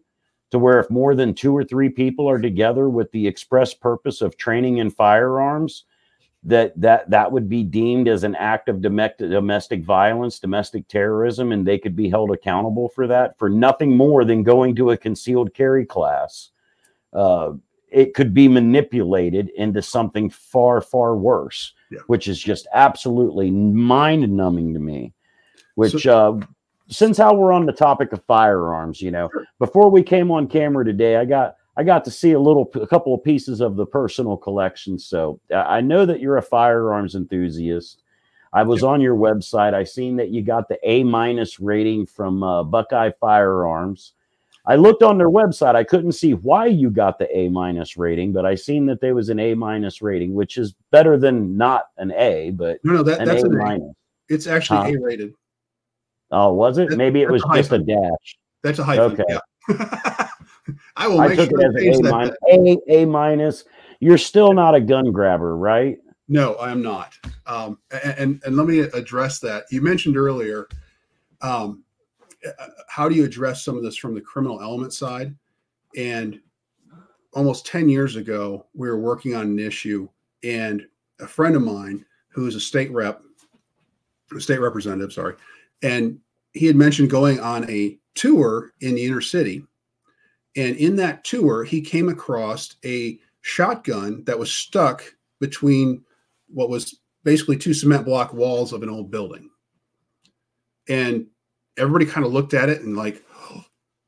to where if more than 2 or 3 people are together with the express purpose of training in firearms, that would be deemed as an act of domestic violence, domestic terrorism, and they could be held accountable for that, for nothing more than going to a concealed carry class. It could be manipulated into something far, far worse, which is just absolutely mind-numbing to me, which... So since how we're on the topic of firearms, you know, before we came on camera today, I got to see a couple of pieces of the personal collection. So I know that you're a firearms enthusiast. I was on your website. I seen that you got the A- rating from Buckeye Firearms. I looked on their website. I couldn't see why you got the A- rating, but I seen that there was an A- rating, which is better than not an A, but no, that's an A-. It's actually A rated. Oh, was it? Maybe it was just a dash. That's a hyphen. Okay. Yeah. I will make sure that A-. You're still not a gun grabber, right? No, I am not. And let me address that. You mentioned earlier, how do you address some of this from the criminal element side? And almost 10 years ago, we were working on an issue, and a friend of mine who is a state representative, sorry. And he had mentioned going on a tour in the inner city. And in that tour, he came across a shotgun that was stuck between what was basically two cement block walls of an old building. And everybody kind of looked at it and like, oh,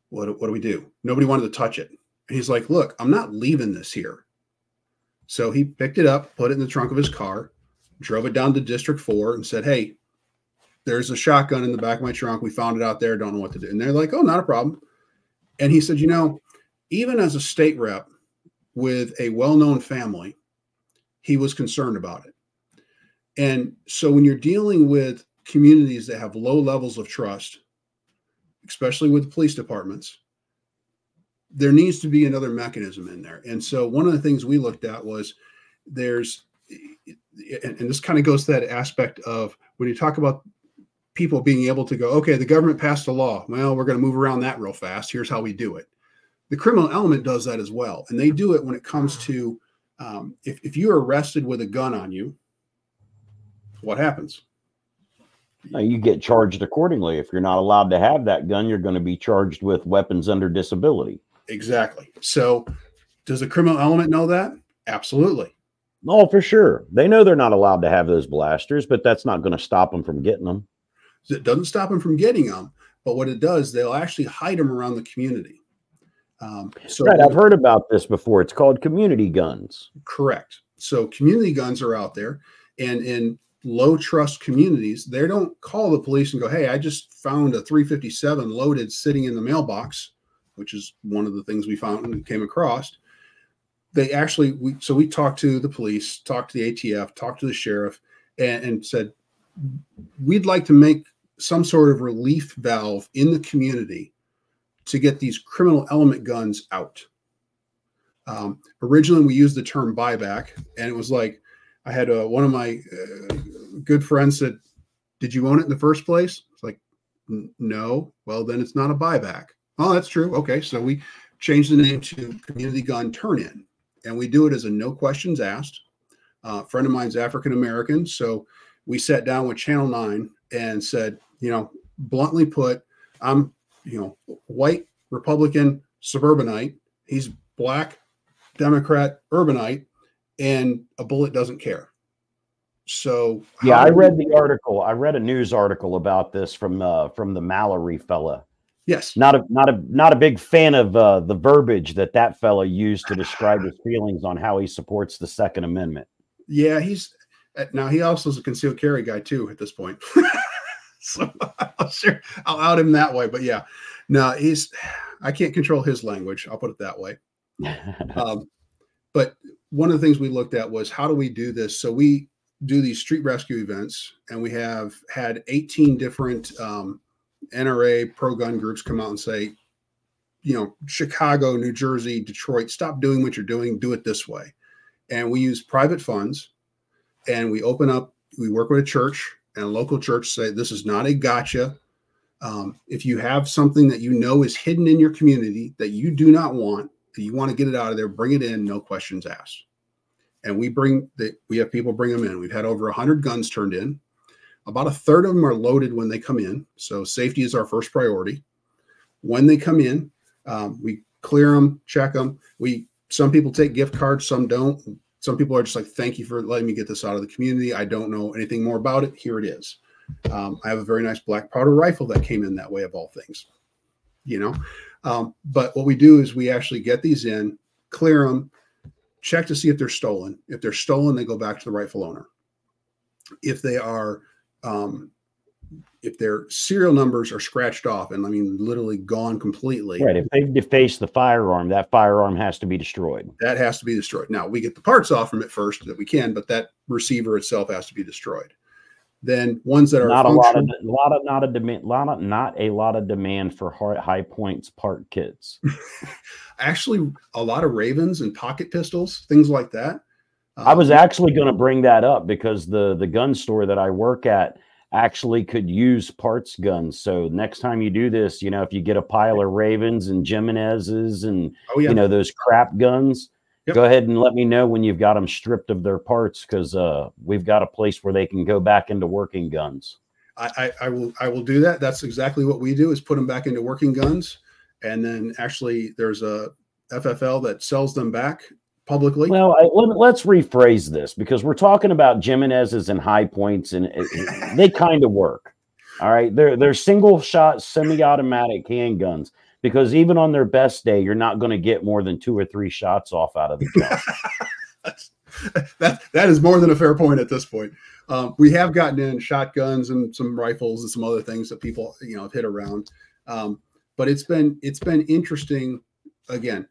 what do we do? Nobody wanted to touch it. And he's like, look, I'm not leaving this here. So he picked it up, put it in the trunk of his car, drove it down to District 4 and said, hey, there's a shotgun in the back of my trunk. We found it out there. Don't know what to do. And they're like, oh, not a problem. And he said, you know, even as a state rep with a well-known family, he was concerned about it. And so when you're dealing with communities that have low levels of trust, especially with police departments, there needs to be another mechanism in there. And so one of the things we looked at was there's, and this kind of goes to that aspect of when you talk about people being able to go, okay, the government passed a law. Well, we're going to move around that real fast. Here's how we do it. The criminal element does that as well. And they do it when it comes to, if you're arrested with a gun on you, what happens? Now, you get charged accordingly. If you're not allowed to have that gun, you're going to be charged with weapons under disability. Exactly. So does the criminal element know that? Absolutely. Oh, for sure. They know they're not allowed to have those blasters, but that's not going to stop them from getting them. It doesn't stop them from getting them, but what it does, they'll actually hide them around the community. Right, I've heard about this before. It's called community guns. Correct. So community guns are out there, and in low trust communities, they don't call the police and go, hey, I just found a 357 loaded sitting in the mailbox, which is one of the things we found and came across. They actually, so we talked to the police, talked to the ATF, talked to the sheriff, and said, we'd like to make some sort of relief valve in the community to get these criminal element guns out. Originally, we used the term buyback, and it was like, I had one of my good friends said, did you own it in the first place? It's like, no. Well, then it's not a buyback. Oh, that's true. Okay. So we changed the name to community gun turn-in, and we do it as a no questions asked. A friend of mine's African-American. So we sat down with Channel 9 and said, you know, bluntly put, I'm, you know, white, Republican, suburbanite. He's black, Democrat, urbanite, and a bullet doesn't care. So yeah, I read the article. I read a news article about this from the Mallory fella. Yes. Not a big fan of the verbiage that fella used to describe his feelings on how he supports the Second Amendment. Yeah, now he also is a concealed carry guy too at this point, so I'll out him that way. But yeah, no, I can't control his language. I'll put it that way. But one of the things we looked at was how do we do this? So we do these street rescue events, and we have had 18 different NRA pro-gun groups come out and say, you know, Chicago, New Jersey, Detroit, stop doing what you're doing. Do it this way. And we use private funds. And we open up, we work with a church, and a local church say, this is not a gotcha. If you have something that you know is hidden in your community that you do not want, that you want to get it out of there, bring it in, no questions asked. and we have people bring them in. We've had over 100 guns turned in. About a third of them are loaded when they come in. So safety is our first priority. When they come in, we clear them, check them. Some people take gift cards, some don't. Some people are just like, thank you for letting me get this out of the community. I don't know anything more about it. Here it is. I have a very nice black powder rifle that came in that way, of all things, you know. But what we do is we actually get these in, clear them, check to see if they're stolen. If they're stolen, they go back to the rifle owner. If they are, if their serial numbers are scratched off and, I mean, literally gone completely. Right. If they deface the firearm, that firearm has to be destroyed. That has to be destroyed. Now, we get the parts off from it first that we can, but that receiver itself has to be destroyed. Then ones that are not a lot of demand for High Point's part kits. Actually, a lot of Ravens and pocket pistols, things like that. I was actually going to bring that up because the gun store that I work at actually could use parts guns. So next time you do this, you know, if you get a pile of Ravens and Jimenezes and you know, those crap guns, go ahead and let me know when you've got them stripped of their parts, because we've got a place where they can go back into working guns. I will do that. That's exactly what we do, is put them back into working guns. And then actually there's a FFL that sells them back publicly. Well, let's rephrase this, because we're talking about Jimenezes and High Points, and they kind of work. All right. They're single shot semi-automatic handguns. Because even on their best day, you're not going to get more than 2 or 3 shots off out of the gun. That is more than a fair point at this point. We have gotten in shotguns and some rifles and some other things that people, you know, have hit around. But it's been interesting. Again,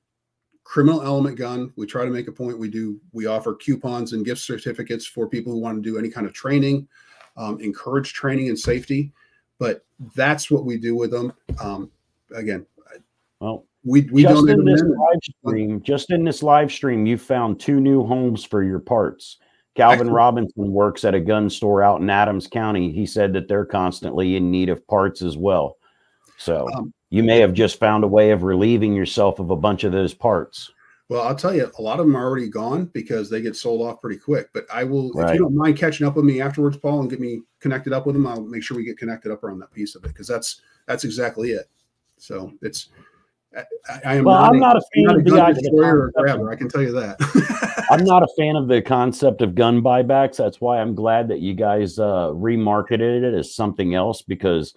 criminal element gun. We try to make a point. We offer coupons and gift certificates for people who want to do any kind of training, encourage training and safety. But that's what we do with them. Again. Well, we don't in this live stream, you found 2 new homes for your parts. Calvin Robinson works at a gun store out in Adams County. He said that they're constantly in need of parts as well. So you may have just found a way of relieving yourself of a bunch of those parts. Well, I'll tell you, a lot of them are already gone because they get sold off pretty quick. But I will, if you don't mind catching up with me afterwards, Paul, and get me connected up with them, I'll make sure we get connected up around that piece of it, because that's exactly it. So it's, I'm not a fan of the idea. I can tell you that. I'm not a fan of the concept of gun buybacks. That's why I'm glad that you guys remarketed it as something else, because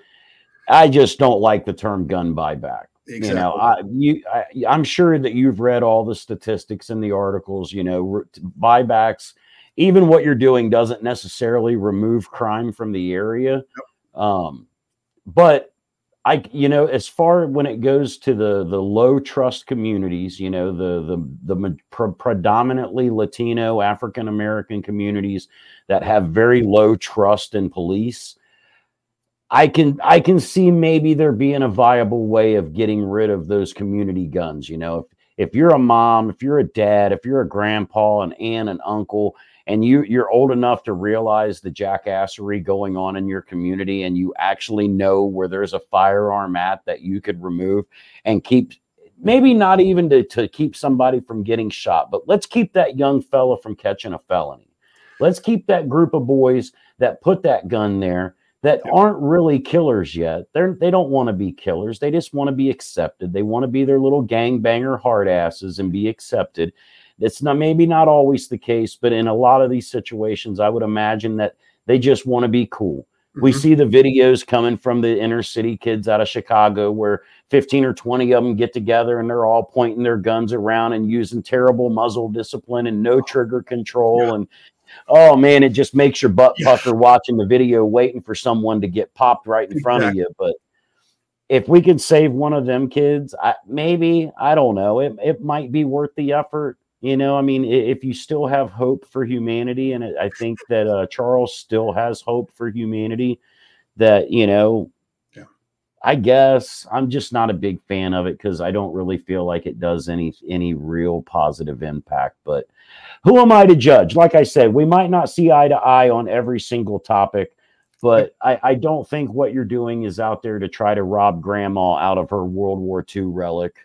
I just don't like the term gun buyback. Exactly. You know, I'm sure that you've read all the statistics in the articles, you know, buybacks, even what you're doing doesn't necessarily remove crime from the area. Nope. But you know, as far when it goes to the low trust communities, you know, the predominantly Latino, African American communities that have very low trust in police, I can see maybe there being a viable way of getting rid of those community guns. You know, if you're a mom, if you're a dad, if you're a grandpa, an aunt, an uncle, and you're old enough to realize the jackassery going on in your community, and you actually know where there's a firearm at that you could remove and keep, maybe not even to keep somebody from getting shot, but let's keep that young fella from catching a felony. Let's keep that group of boys that put that gun there that aren't really killers yet. They don't want to be killers. They just want to be accepted. They want to be their little gangbanger hard asses and be accepted. It's not, maybe not always the case, but in a lot of these situations, I would imagine that they just want to be cool. Mm-hmm. We see the videos coming from the inner city kids out of Chicago where 15 or 20 of them get together and they're all pointing their guns around and using terrible muzzle discipline and no trigger control. Yeah. And oh man, it just makes your butt pucker watching the video, waiting for someone to get popped right in front of you. But if we could save one of them kids, I don't know. It might be worth the effort. You know, I mean, if you still have hope for humanity, and I think that Charles still has hope for humanity, that, you know, I guess I'm just not a big fan of it because I don't really feel like it does any real positive impact. But who am I to judge? Like I said, we might not see eye to eye on every single topic, but I don't think what you're doing is out there to try to rob grandma out of her World War II relic.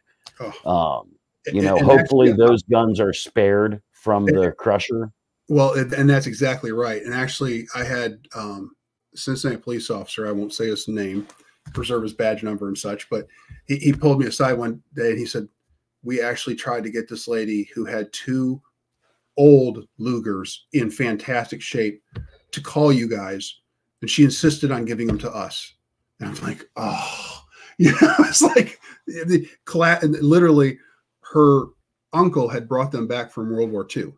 You know, hopefully those guns are spared from the crusher? Well, and that's exactly right. And actually, I had a Cincinnati police officer, I won't say his name, preserve his badge number and such, but he pulled me aside one day and he said, we actually tried to get this lady who had two old Lugers in fantastic shape to call you guys, and she insisted on giving them to us. And I'm like, oh, you know, it's like the class. And literally, her uncle had brought them back from World War II.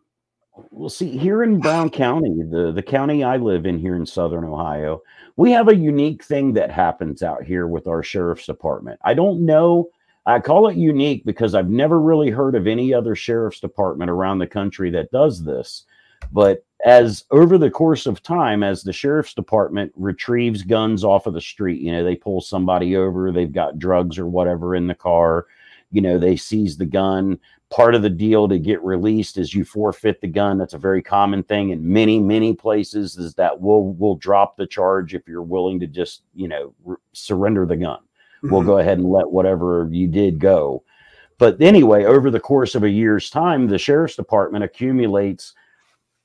Well, see, here in Brown County, the county I live in here in Southern Ohio, we have a unique thing that happens out here with our sheriff's department. I don't know. I call it unique because I've never really heard of any other sheriff's department around the country that does this. But as over the course of time, as the sheriff's department retrieves guns off of the street, you know, they pull somebody over, they've got drugs or whatever in the car, you know, they seize the gun. Part of the deal to get released is you forfeit the gun. That's a very common thing in many, many places, is that we'll drop the charge if you're willing to just, you know, surrender the gun. We'll go ahead and let whatever you did go. But anyway, over the course of a year's time, the sheriff's department accumulates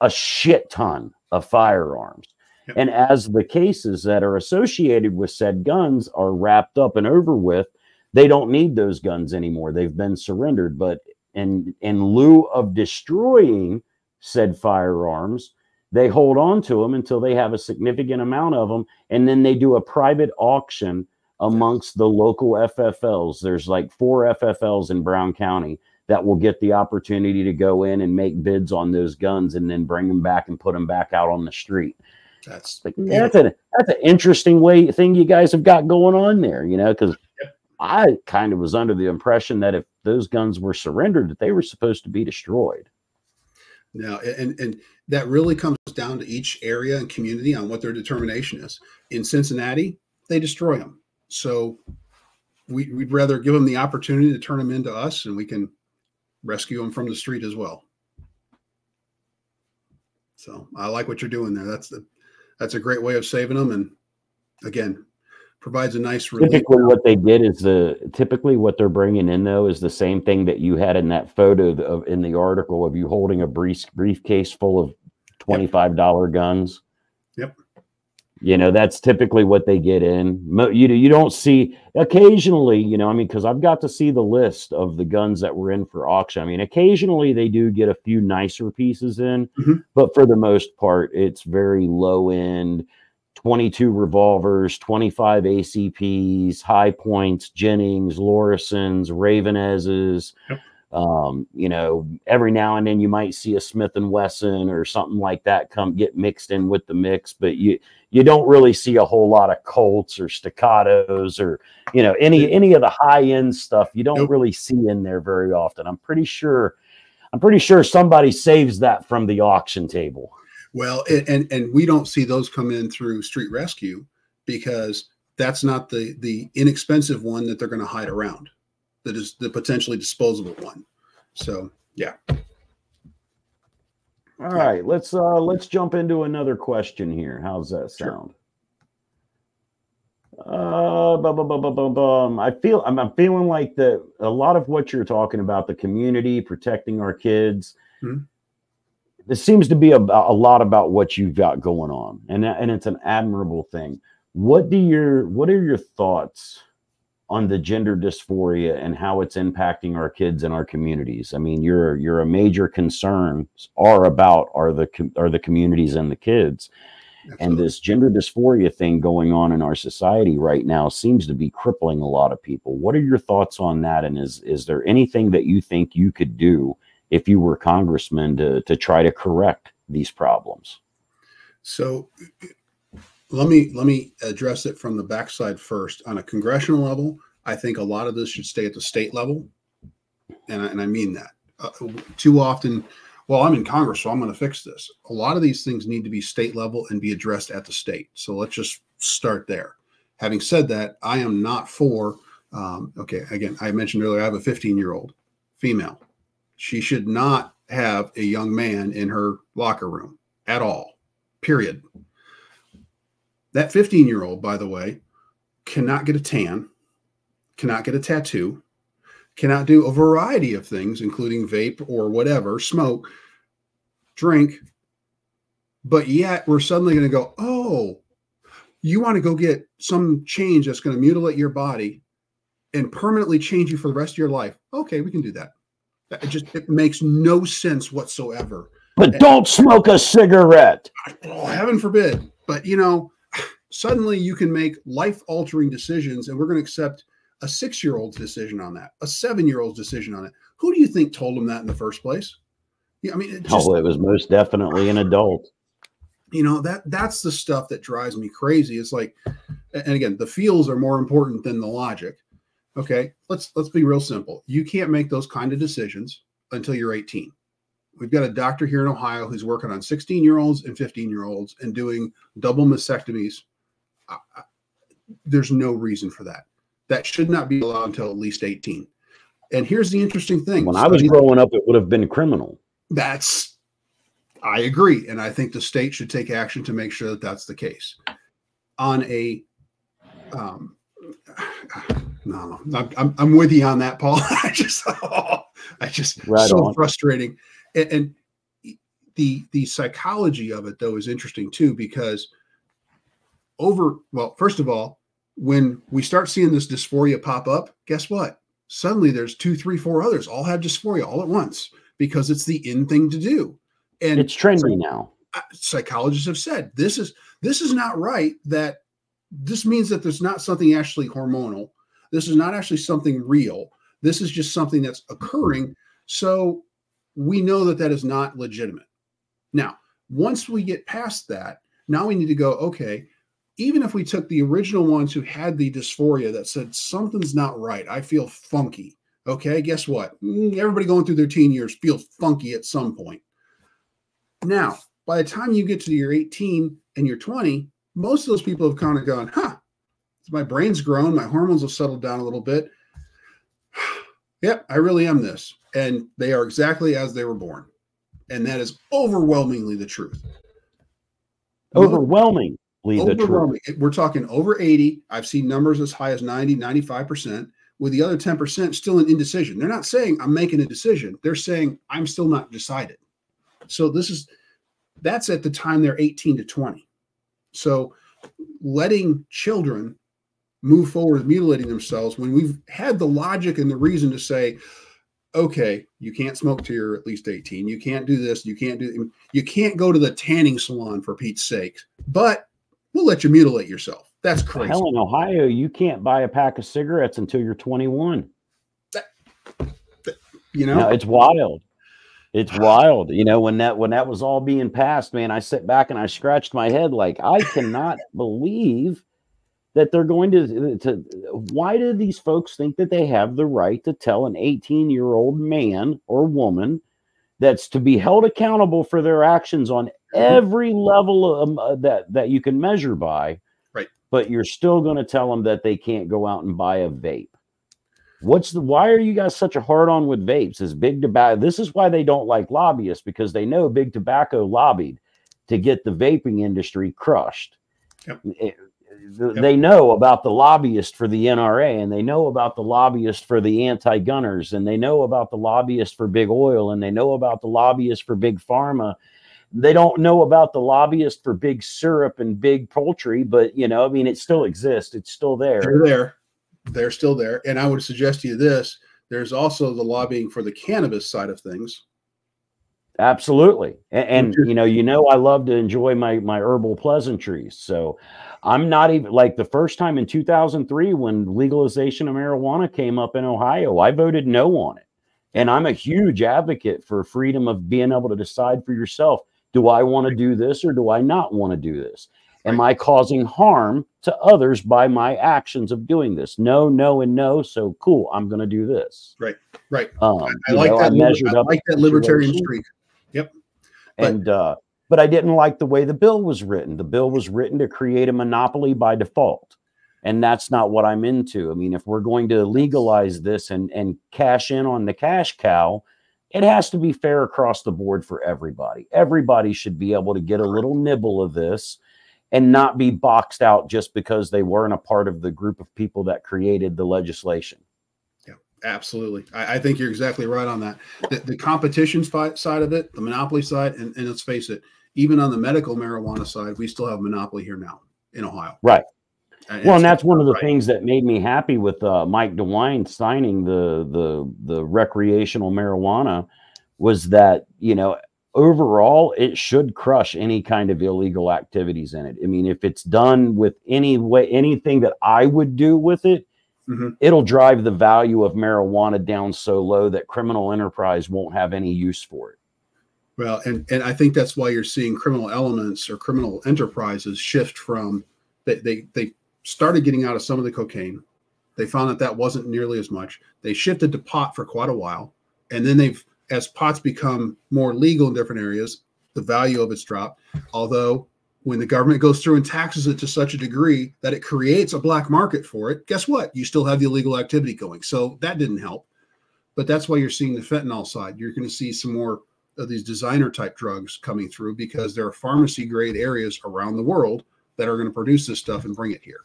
a shit ton of firearms. Yep. And as the cases that are associated with said guns are wrapped up and over with, they don't need those guns anymore. They've been surrendered. But in lieu of destroying said firearms, they hold on to them until they have a significant amount of them. And then they do a private auction amongst the local FFLs. There's like 4 FFLs in Brown County that will get the opportunity to go in and make bids on those guns and then bring them back and put them back out on the street. That's like, that's an interesting way thing you guys have got going on there, you know, because I kind of was under the impression that if those guns were surrendered, that they were supposed to be destroyed. Now, and that really comes down to each area and community on what their determination is. In Cincinnati, they destroy them. So we'd rather give them the opportunity to turn them into us, and we can rescue them from the street as well. So I like what you're doing there. That's a great way of saving them. And again, provides a nice relief. Typically what they did is typically what they're bringing in though, is the same thing that you had in that photo of, in the article of you holding a briefcase full of $25 guns. Yep. You know, that's typically what they get in. You don't see occasionally, you know, I mean, because I've got to see the list of the guns that were in for auction. I mean, occasionally they do get a few nicer pieces in, but for the most part, it's very low end, 22 revolvers, 25 ACPs, High Points, Jennings, Laurison's, Ravenez's. Yep. You know, every now and then you might see a Smith & Wesson or something like that come get mixed in with the mix, but you don't really see a whole lot of Colts or Staccatos or, you know, any of the high end stuff. You don't really see in there very often. I'm pretty sure somebody saves that from the auction table. Well, and we don't see those come in through Street Rescue because that's not the inexpensive one that they're going to hide around. That is the potentially disposable one. So, yeah. All right, let's jump into another question here. How's that sound? Sure. I'm feeling like a lot of what you're talking about, the community, protecting our kids. This seems to be a lot about what you've got going on, and it's an admirable thing. What are your thoughts on the gender dysphoria and how it's impacting our kids and our communities? I mean, you're a major concern are the communities and the kids. Absolutely. And this gender dysphoria thing going on in our society right now seems to be crippling a lot of people. What are your thoughts on that? And is there anything that you think you could do if you were congressman to try to correct these problems? So let me address it from the backside first. On a congressional level, I think a lot of this should stay at the state level. And I mean that. Too often, well, I'm in Congress, so I'm going to fix this. A lot of these things need to be state level and be addressed at the state. So let's just start there. Having said that, I am not for, again, I mentioned earlier, I have a 15-year-old female. She should not have a young man in her locker room at all, period. That 15-year-old, by the way, cannot get a tan, cannot get a tattoo, cannot do a variety of things, including vape or whatever, smoke, drink, but yet we're suddenly going to go, oh, you want to go get some change that's going to mutilate your body and permanently change you for the rest of your life. Okay, we can do that. It makes no sense whatsoever. But don't smoke a cigarette. Oh, heaven forbid. But, you know, suddenly you can make life-altering decisions, and we're going to accept a 6-year-old's decision on that, a 7-year-old's decision on it. Who do you think told them that in the first place? Yeah, I mean, it was most definitely an adult. You know, that's the stuff that drives me crazy. It's like, and again, the feels are more important than the logic. Okay, let's be real simple. You can't make those kind of decisions until you're 18. We've got a doctor here in Ohio who's working on 16-year-olds and 15-year-olds and doing double mastectomies. There's no reason for that. That should not be allowed until at least 18. And here's the interesting thing. When I was growing up, it would have been criminal. I agree. And I think the state should take action to make sure that that's the case. On a, no, I'm with you on that, Paul. Right so on. Frustrating. And the psychology of it though is interesting too, because well, first of all, when we start seeing this dysphoria pop up, guess what? Suddenly there's 2, 3, 4 others all have dysphoria all at once because it's the in thing to do. And it's trendy now. Psychologists have said, this is not right. That this means that there's not something actually hormonal. This is not actually something real. This is just something that's occurring. So we know that that is not legitimate. Now, once we get past that, now we need to go, okay, even if we took the original ones who had the dysphoria that said something's not right, I feel funky. Okay, guess what? Everybody going through their teen years feels funky at some point. Now, by the time you get to your 18 and your 20, most of those people have kind of gone, huh, my brain's grown, my hormones have settled down a little bit. Yep, I really am this. And they are exactly as they were born. And that is overwhelmingly the truth. Overwhelmingly the truth. We're talking over 80. I've seen numbers as high as 90, 95%, with the other 10% still in indecision. They're not saying I'm making a decision. They're saying I'm still not decided. So that's at the time they're 18 to 20. So letting children move forward with mutilating themselves when we've had the logic and the reason to say, okay, you can't smoke till you're at least 18. You can't do this. You can't go to the tanning salon for Pete's sake, but we'll let you mutilate yourself. That's crazy. Hell, in Ohio, you can't buy a pack of cigarettes until you're 21. You know, no, it's wild. It's wild. You know, when that was all being passed, man, I sit back and I scratched my head like, I cannot believe that they're going to why do these folks think that they have the right to tell an 18-year-old man or woman that's to be held accountable for their actions on every level of, that you can measure by, right? But you're still going to tell them that they can't go out and buy a vape. Why are you guys such a hard on with vapes? Is big tobacco? This is why they don't like lobbyists, because they know big tobacco lobbied to get the vaping industry crushed. Yep. They know about the lobbyist for the NRA, and they know about the lobbyist for the anti-gunners, and they know about the lobbyist for big oil, and they know about the lobbyist for big pharma. They don't know about the lobbyist for big syrup and big poultry, but you know, I mean, it still exists. It's still there. They're there. They're still there. And I would suggest to you this, there's also the lobbying for the cannabis side of things. Absolutely. And you know, I love to enjoy my herbal pleasantries. So I'm not even like the first time in 2003, when legalization of marijuana came up in Ohio, I voted no on it. And I'm a huge advocate for freedom of being able to decide for yourself. Do I want to do this or do I not want to do this? Am I causing harm to others by my actions of doing this? No, no, and no. So cool. I'm going to do this. Right, right. I like that libertarian streak. Yep. But I didn't like the way the bill was written. The bill was written to create a monopoly by default. And that's not what I'm into. I mean, if we're going to legalize this and cash in on the cash cow, it has to be fair across the board for everybody. Everybody should be able to get a little nibble of this and not be boxed out just because they weren't a part of the group of people that created the legislation. Yeah, Absolutely. I think you're exactly right on that. The competition side of it, the monopoly side, and let's face it, even on the medical marijuana side, we still have monopoly here now in Ohio. Right. Well, and that's one of the things that made me happy with Mike DeWine signing the recreational marijuana was that, you know, overall, it should crush any kind of illegal activities in it. I mean, if it's done with any way, anything that I would do with it, it'll drive the value of marijuana down so low that criminal enterprise won't have any use for it. Well, and I think that's why you're seeing criminal elements or criminal enterprises shift from they started getting out of some of the cocaine. They found that that wasn't nearly as much. They shifted to pot for quite a while, and then they've, as pot's become more legal in different areas, the value of it's dropped. Although when the government goes through and taxes it to such a degree that it creates a black market for it, guess what? You still have the illegal activity going. So that didn't help. But that's why you're seeing the fentanyl side. You're going to see some more of these designer type drugs coming through because there are pharmacy grade areas around the world that are going to produce this stuff and bring it here.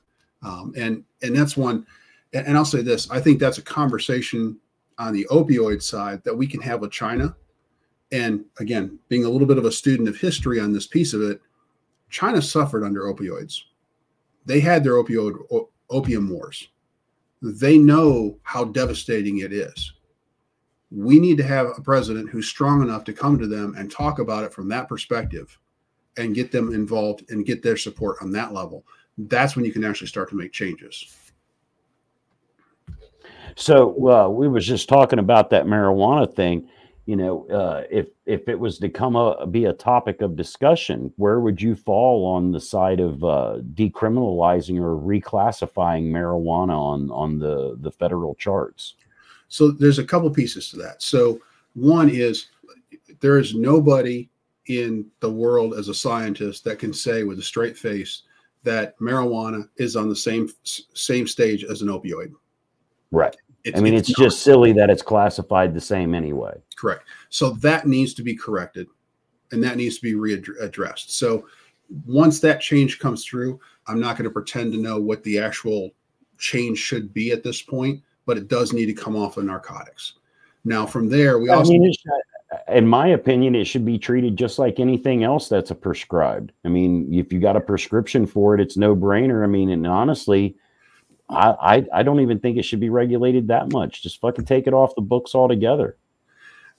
And that's one. And I'll say this, I think that's a conversation on the opioid side that we can have with China. And again, being a little bit of a student of history on this piece of it, China suffered under opioids. They had their opium wars. They know how devastating it is. We need to have a president who's strong enough to come to them and talk about it from that perspective and get them involved and get their support on that level. That's when you can actually start to make changes. So we was just talking about that marijuana thing. You know, if it was to come up, be a topic of discussion, where would you fall on the side of decriminalizing or reclassifying marijuana on the federal charts? So there's a couple pieces to that. So one is there is nobody in the world as a scientist that can say with a straight face that marijuana is on the same stage as an opioid. Right. I mean, it's just silly that it's classified the same anyway. Correct. So that needs to be corrected and that needs to be readdressed. So once that change comes through, I'm not going to pretend to know what the actual change should be at this point, but it does need to come off of narcotics. Now, from there, we also, I mean, in my opinion, it should be treated just like anything else that's a prescribed. I mean, if you got a prescription for it, it's no brainer. I mean, and honestly, I don't even think it should be regulated that much. Just fucking take it off the books altogether.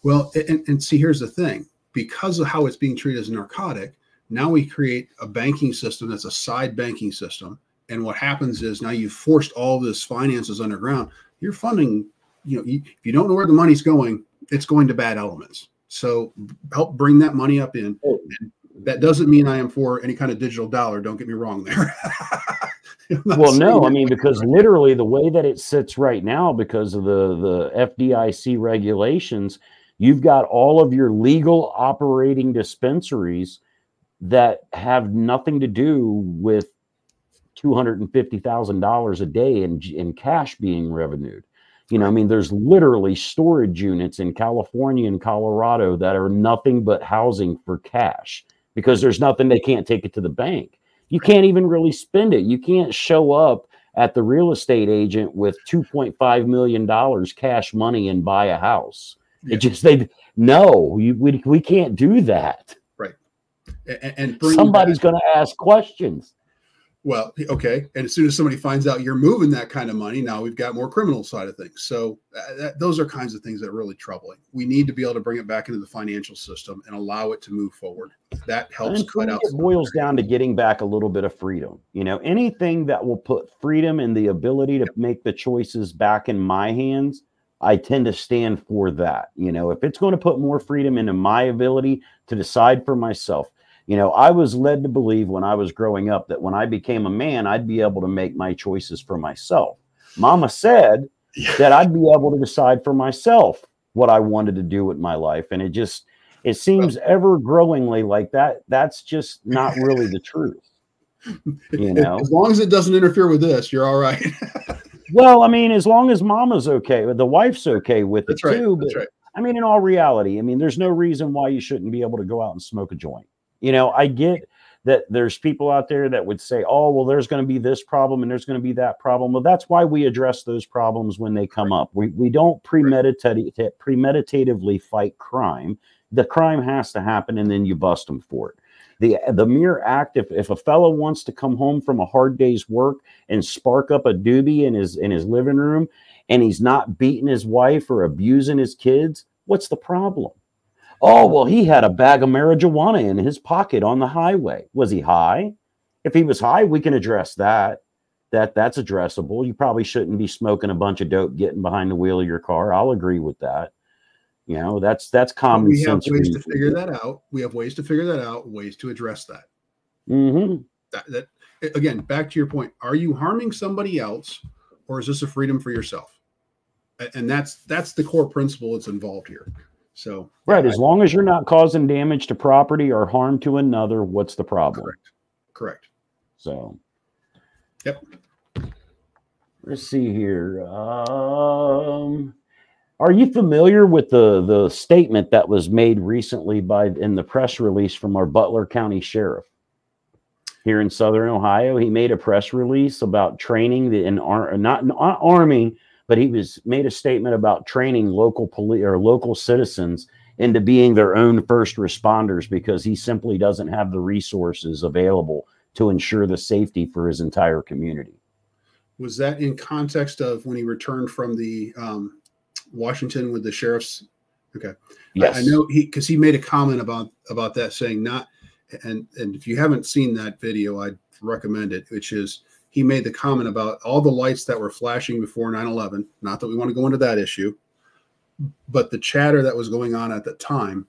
Well, and see, here's the thing. Because of how it's being treated as a narcotic, now we create a banking system that's a side banking system. And what happens is now you've forced all this finances underground. You're funding, you know, if you don't know where the money's going, it's going to bad elements. So help bring that money up in. And that doesn't mean I am for any kind of digital dollar. Don't get me wrong there. Well, no, I mean, because literally the way that it sits right now, because of the FDIC regulations, you've got all of your legal operating dispensaries that have nothing to do with $250,000 a day in cash being revenued. You know, I mean, there's literally storage units in California and Colorado that are nothing but housing for cash because there's nothing, they can't take it to the bank. You can't even really spend it. You can't show up at the real estate agent with $2.5 million cash money and buy a house. Yeah. It just, we can't do that. Right. And somebody's going to ask questions. Well, okay. And as soon as somebody finds out you're moving that kind of money, now we've got more criminal side of things. So those are kinds of things that are really troubling. We need to be able to bring it back into the financial system and allow it to move forward. That helps cut out. It boils down to getting back a little bit of freedom. You know, anything that will put freedom and the ability to make the choices back in my hands, I tend to stand for that. You know, if it's going to put more freedom into my ability to decide for myself. You know, I was led to believe when I was growing up that when I became a man, I'd be able to make my choices for myself. Mama said that I'd be able to decide for myself what I wanted to do with my life. And it just, it seems ever growingly like that. That's just not really the truth. You know, as long as it doesn't interfere with this, you're all right. Well, I mean, as long as mama's okay, the wife's okay with it too. But I mean, in all reality, I mean, there's no reason why you shouldn't be able to go out and smoke a joint. You know, I get that there's people out there that would say, oh, well, there's going to be this problem and there's going to be that problem. Well, that's why we address those problems when they come up. We don't premeditatively fight crime. The crime has to happen, and then you bust them for it. The mere act, if a fellow wants to come home from a hard day's work and spark up a doobie in his living room, and he's not beating his wife or abusing his kids, what's the problem? Oh, well, he had a bag of marijuana in his pocket on the highway. Was he high? If he was high, we can address that. That's addressable. You probably shouldn't be smoking a bunch of dope getting behind the wheel of your car. I'll agree with that. You know, that's common sense. We have ways to figure that out. We have ways to figure that out, ways to address that. Mm-hmm. That again, back to your point, are you harming somebody else, or is this a freedom for yourself? And that's the core principle that's involved here. So right, as long as you're not causing damage to property or harm to another, what's the problem? Correct. So yep. Let's see here. Are you familiar with the statement that was made recently in the press release from our Butler County Sheriff here in Southern Ohio? He made a press release about training not arming, but he made a statement about training local police or local citizens into being their own first responders, because he simply doesn't have the resources available to ensure the safety for his entire community. Was that in context of when he returned from the Washington with the sheriffs? Okay. Yes. I know because he made a comment about that, saying not, and if you haven't seen that video, I'd recommend it, which is he made the comment about all the lights that were flashing before 9/11. Not that we want to go into that issue, but the chatter that was going on at the time,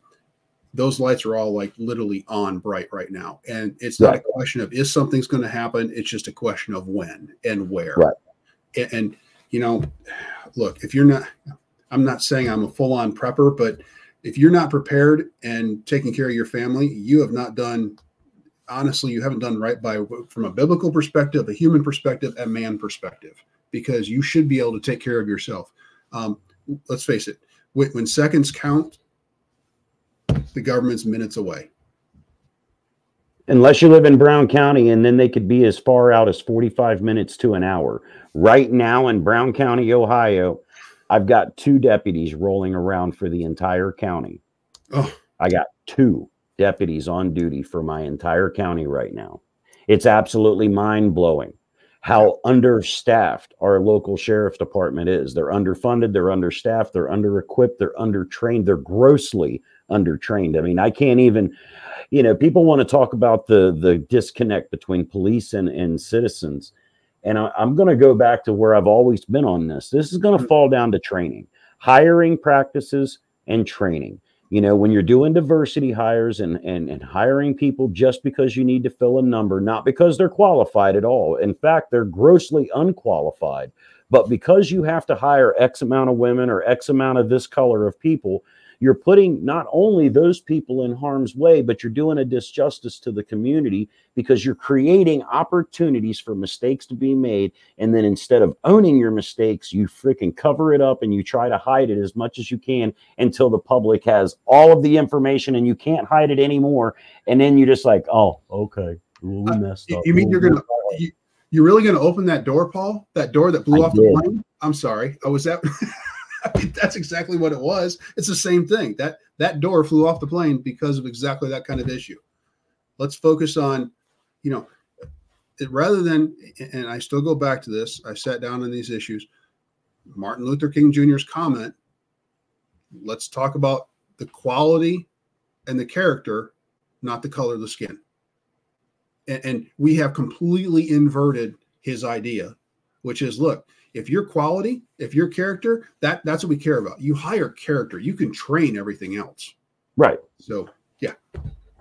those lights are all like literally on bright right now. And it's not a question of is something's going to happen. It's just a question of when and where. Right. And you know, look, if you're not, I'm not saying I'm a full-on prepper, but if you're not prepared and taking care of your family, you have not done, honestly, you haven't done right by, from a biblical perspective, a human perspective, a man perspective, because you should be able to take care of yourself. Let's face it, when seconds count, the government's minutes away. Unless you live in Brown County, and then they could be as far out as 45 minutes to an hour. Right now in Brown County, Ohio, I've got 2 deputies rolling around for the entire county. Oh. I got 2 deputies on duty for my entire county right now. It's absolutely mind-blowing how understaffed our local sheriff's department is. They're underfunded, they're understaffed, they're under-equipped, they're under-trained, they're grossly undertrained. I mean, I can't even, you know, people want to talk about the disconnect between police and citizens. And I'm going to go back to where I've always been on this. This is going to fall down to training, hiring practices, and training. You know, when you're doing diversity hires and hiring people just because you need to fill a number, not because they're qualified at all. In fact, they're grossly unqualified. But because you have to hire X amount of women or X amount of this color of people, you're putting not only those people in harm's way, but you're doing a disjustice to the community, because you're creating opportunities for mistakes to be made. And then instead of owning your mistakes, you freaking cover it up and you try to hide it as much as you can until the public has all of the information and you can't hide it anymore. And then you're just like, oh, okay, we messed up. You mean you're really going to open that door, Paul? That door that blew off the plane? I'm sorry. Oh, was that... I mean, that's exactly what it was. It's the same thing. That door flew off the plane because of exactly that kind of issue. Let's focus on, you know, rather than, and I still go back to this, I sat down on these issues, Martin Luther King Jr.'s comment, let's talk about the quality and the character, not the color of the skin. And we have completely inverted his idea, which is, look, if your quality, if your character, that's what we care about. You hire character. You can train everything else. Right. So, yeah.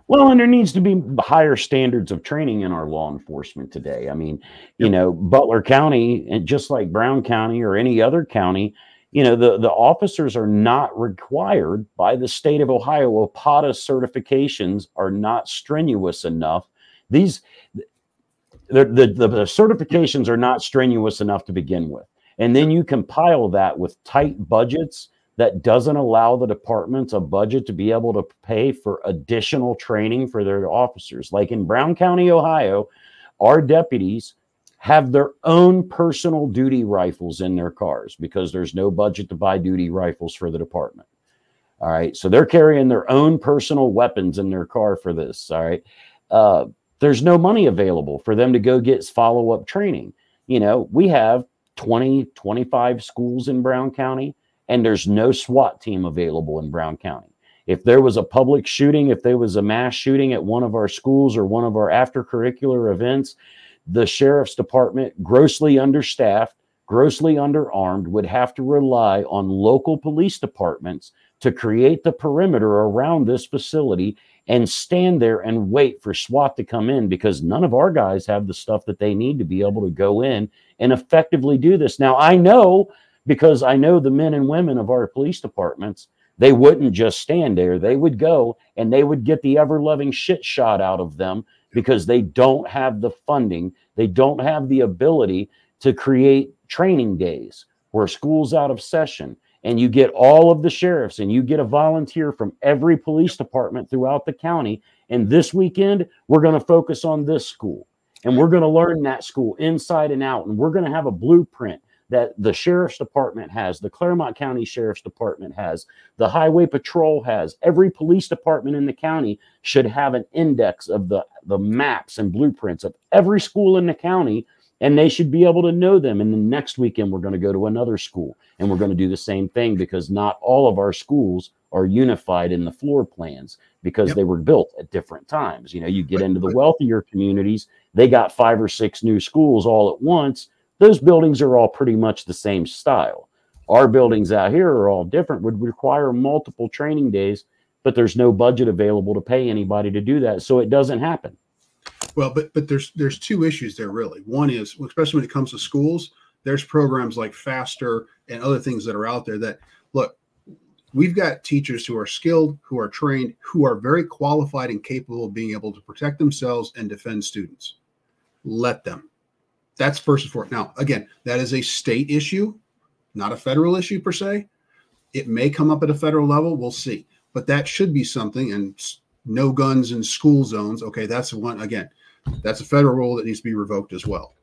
Well, and there needs to be higher standards of training in our law enforcement today. I mean, you know, Butler County, and just like Brown County or any other county, you know, the officers are not required by the state of Ohio. OPATA certifications are not strenuous enough. The certifications are not strenuous enough to begin with. And then you compile that with tight budgets, that doesn't allow the departments a budget to be able to pay for additional training for their officers. Like in Brown County, Ohio, our deputies have their own personal duty rifles in their cars because there's no budget to buy duty rifles for the department. All right. So they're carrying their own personal weapons in their car for this. All right. There's no money available for them to go get follow-up training. You know, we have 20, 25 schools in Brown County, and there's no SWAT team available in Brown County. If there was a public shooting, if there was a mass shooting at one of our schools or one of our after-curricular events, the sheriff's department, grossly understaffed, grossly underarmed, would have to rely on local police departments to create the perimeter around this facility and stand there and wait for SWAT to come in, because none of our guys have the stuff that they need to be able to go in and effectively do this. Now, I know, because I know the men and women of our police departments, they wouldn't just stand there. They would go and they would get the ever-loving shit shot out of them, because they don't have the funding. They don't have the ability to create training days where school's out of session, and you get all of the sheriffs and you get a volunteer from every police department throughout the county. And this weekend, we're going to focus on this school, and we're going to learn that school inside and out. And we're going to have a blueprint that the sheriff's department has, the Clermont County Sheriff's Department has, the Highway Patrol has. Every police department in the county should have an index of the maps and blueprints of every school in the county, and they should be able to know them. And the next weekend, we're going to go to another school, and we're going to do the same thing, because not all of our schools are unified in the floor plans, because they were built at different times. You know, you get into the wealthier communities, they got 5 or 6 new schools all at once. Those buildings are all pretty much the same style. Our buildings out here are all different, would require multiple training days, but there's no budget available to pay anybody to do that. So it doesn't happen. Well, but there's two issues there, really. One is, especially when it comes to schools, there's programs like FASTER and other things that are out there that, look, we've got teachers who are skilled, who are trained, who are very qualified and capable of being able to protect themselves and defend students. Let them. That's first and foremost. Now, again, that is a state issue, not a federal issue per se. It may come up at a federal level. We'll see. But that should be something. And no guns in school zones. Okay, that's one. Again, that's a federal rule that needs to be revoked as well.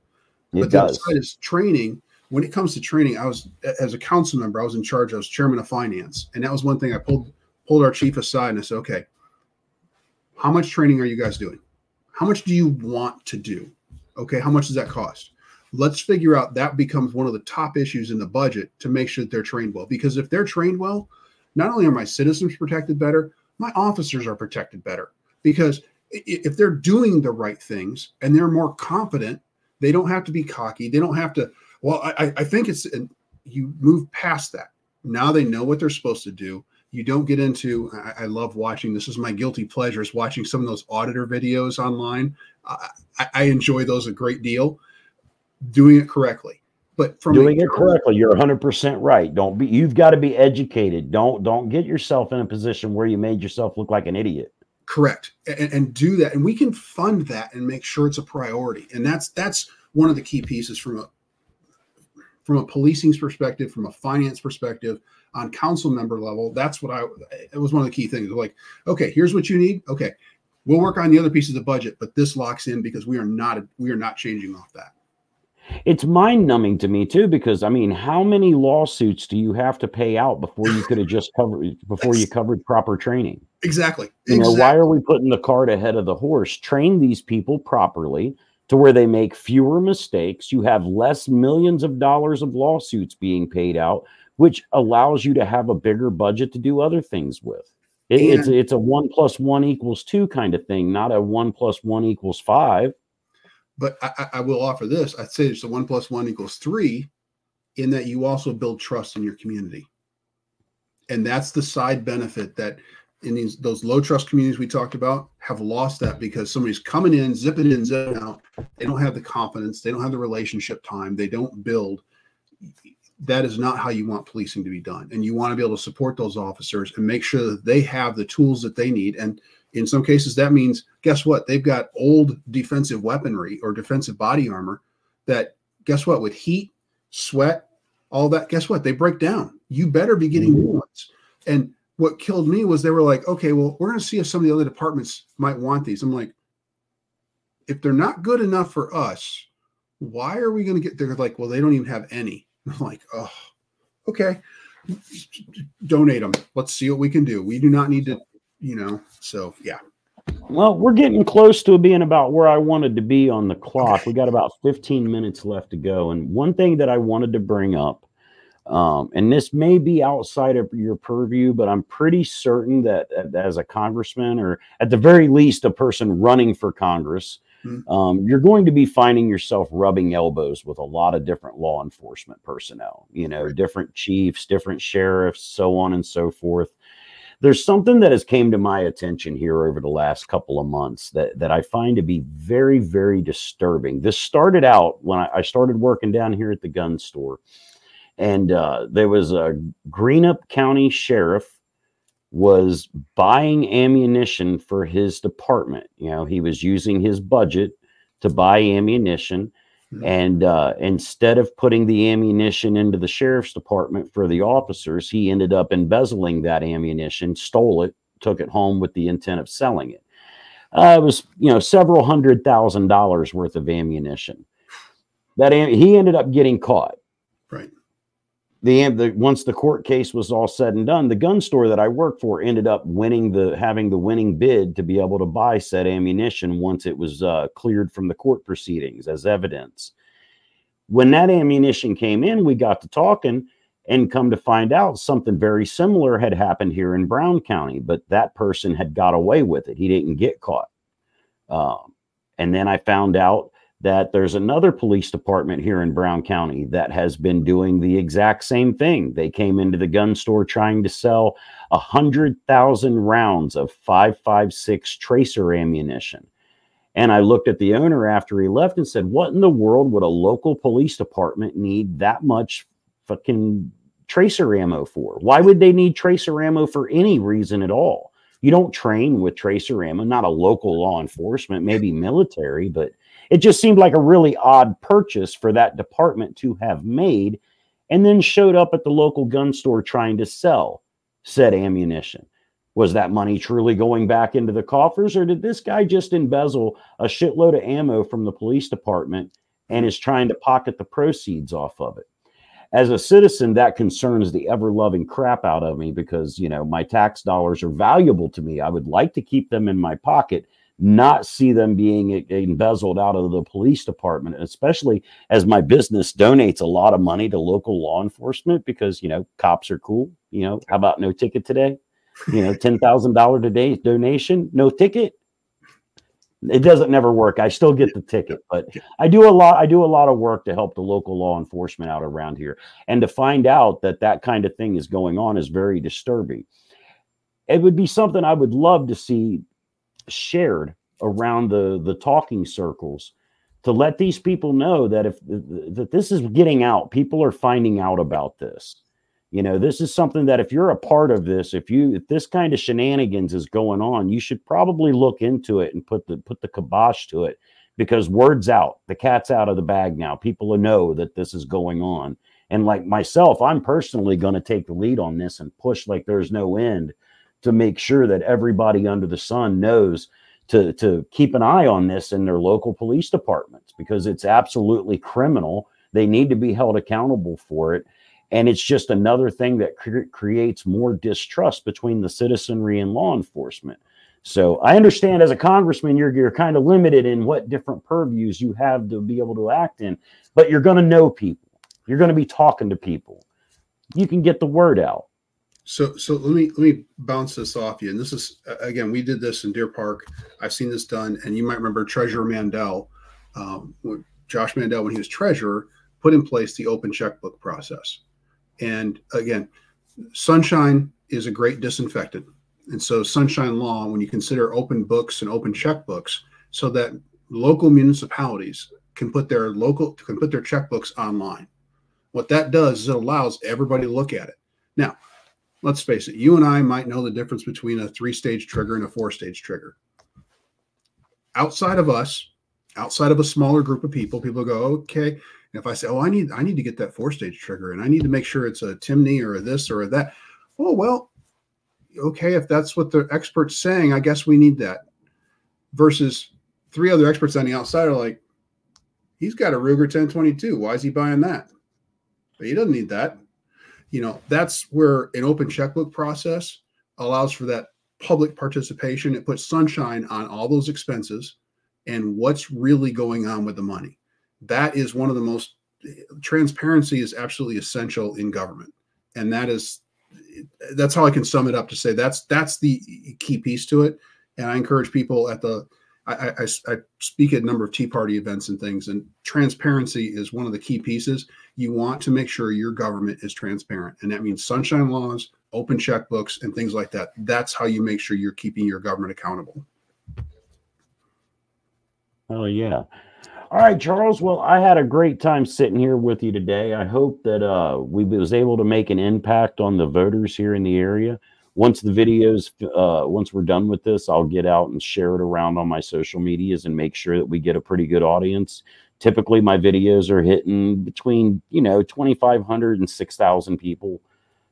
But the other side is training. When it comes to training, I was, as a council member, I was in charge. I was chairman of finance. And that was one thing I pulled our chief aside and I said, okay, how much training are you guys doing? How much do you want to do? Okay, how much does that cost? Let's figure out. That becomes one of the top issues in the budget, to make sure that they're trained well. Because if they're trained well, not only are my citizens protected better, my officers are protected better. Because if they're doing the right things and they're more confident, they don't have to be cocky. They don't have to, well, I think it's, and you move past that. Now they know what they're supposed to do. You don't get into, I love watching, this is my guilty pleasure, is watching some of those auditor videos online. I enjoy those a great deal. Doing it correctly. But from doing it correctly, you're 100% right. Don't be, you've got to be educated. Don't get yourself in a position where you made yourself look like an idiot. Correct. And do that. And we can fund that and make sure it's a priority. And that's one of the key pieces from a policing perspective, from a finance perspective, on council member level. That's what it was one of the key things. Like, okay, here's what you need. Okay. We'll work on the other pieces of the budget, but this locks in, because we are not changing off that. It's mind-numbing to me too, because I mean, how many lawsuits do you have to pay out before you could have just covered proper training? Exactly. You know, why are we putting the cart ahead of the horse? Train these people properly to where they make fewer mistakes. You have less millions of dollars of lawsuits being paid out, which allows you to have a bigger budget to do other things with. It's a 1 + 1 = 2 kind of thing, not a 1 + 1 = 5. But I will offer this. I'd say it's a 1 + 1 = 3, in that you also build trust in your community. And that's the side benefit that in those low trust communities we talked about have lost that, because somebody's coming in, zipping in, zipping out. They don't have the confidence. They don't have the relationship time. They don't build. That is not how you want policing to be done. And you want to be able to support those officers and make sure that they have the tools that they need. And in some cases, that means, guess what? They've got old defensive weaponry or defensive body armor that, guess what? With heat, sweat, all that, guess what? They break down. You better be getting new ones. And what killed me was they were like, okay, well, we're going to see if some of the other departments might want these. I'm like, if they're not good enough for us, why are we going to get? They're like, well, they don't even have any. I'm like, oh, okay. Donate them. Let's see what we can do. We do not need to, you know, so yeah. Well, we're getting close to being about where I wanted to be on the clock. We got about 15 minutes left to go. And one thing that I wanted to bring up, and this may be outside of your purview, but I'm pretty certain that as a congressman, or at the very least a person running for Congress, you're going to be finding yourself rubbing elbows with a lot of different law enforcement personnel, you know, different chiefs, different sheriffs, so on and so forth. There's something that has came to my attention here over the last couple of months that I find to be very, very disturbing. This started out when I started working down here at the gun store, and there was a Greenup County sheriff was buying ammunition for his department. You know, he was using his budget to buy ammunition. And instead of putting the ammunition into the sheriff's department for the officers, he ended up embezzling that ammunition, stole it, took it home with the intent of selling it. It was, you know, several $100,000 worth of ammunition. That he ended up getting caught. Right. Once the court case was all said and done, the gun store that I worked for ended up winning having the winning bid to be able to buy said ammunition once it was cleared from the court proceedings as evidence. When that ammunition came in, we got to talking, and come to find out something very similar had happened here in Brown County, but that person had got away with it. He didn't get caught. And then I found out that there's another police department here in Brown County that has been doing the exact same thing. They came into the gun store trying to sell 100,000 rounds of 5.56 tracer ammunition. And I looked at the owner after he left and said, what in the world would a local police department need that much fucking tracer ammo for? Why would they need tracer ammo for any reason at all? You don't train with tracer ammo, not a local law enforcement, maybe military, but it just seemed like a really odd purchase for that department to have made, and then showed up at the local gun store trying to sell said ammunition. Was that money truly going back into the coffers, or did this guy just embezzle a shitload of ammo from the police department and is trying to pocket the proceeds off of it? As a citizen, that concerns the ever-loving crap out of me because, you know, my tax dollars are valuable to me. I would like to keep them in my pocket, not see them being embezzled out of the police department, especially as my business donates a lot of money to local law enforcement because, you know, cops are cool. You know, how about no ticket today? You know, $10,000 today donation, no ticket. It doesn't never work. I still get the ticket, but I do a lot of work to help the local law enforcement out around here. And to find out that that kind of thing is going on is very disturbing. It would be something I would love to see shared around the talking circles to let these people know that that this is getting out, people are finding out about this. You know, this is something that if you're a part of this, if this kind of shenanigans is going on, you should probably look into it and put the kibosh to it, because word's out, the cat's out of the bag now. People know that this is going on. And like myself, I'm personally going to take the lead on this and push like there's no end to make sure that everybody under the sun knows to keep an eye on this in their local police departments, because it's absolutely criminal. They need to be held accountable for it. And it's just another thing that creates more distrust between the citizenry and law enforcement. So I understand as a congressman, you're kind of limited in what different purviews you have to be able to act in, but you're going to know people. You're going to be talking to people. You can get the word out. So let me bounce this off you. And this is, again, we did this in Deer Park. I've seen this done. And you might remember Treasurer Mandel, Josh Mandel, when he was treasurer, put in place the open checkbook process. And again, sunshine is a great disinfectant. And so sunshine law, when you consider open books and open checkbooks, so that local municipalities can put their checkbooks online. What that does is it allows everybody to look at it. Now, let's face it, you and I might know the difference between a 3-stage trigger and a 4-stage trigger. Outside of us, outside of a smaller group of people, people go, okay, And if I say, oh, I need to get that 4-stage trigger and I need to make sure it's a chimney or a this or a that. Oh, well, okay, if that's what the expert's saying, I guess we need that. Versus three other experts on the outside are like, he's got a Ruger 10/22. Why is he buying that? But he doesn't need that. You know, that's where an open checkbook process allows for that public participation. It puts sunshine on all those expenses and what's really going on with the money. That is one of the most, transparency is absolutely essential in government. And that's how I can sum it up to say that's the key piece to it. And I encourage people at the, I speak at a number of Tea Party events and things, and transparency is one of the key pieces. You want to make sure your government is transparent. And that means sunshine laws, open checkbooks, and things like that. That's how you make sure you're keeping your government accountable. Oh, yeah. All right, Charles. Well, I had a great time sitting here with you today. I hope that we was able to make an impact on the voters here in the area. Once the videos, once we're done with this, I'll get out and share it around on my social medias and make sure that we get a pretty good audience. Typically, my videos are hitting between, 2,500 and 6,000 people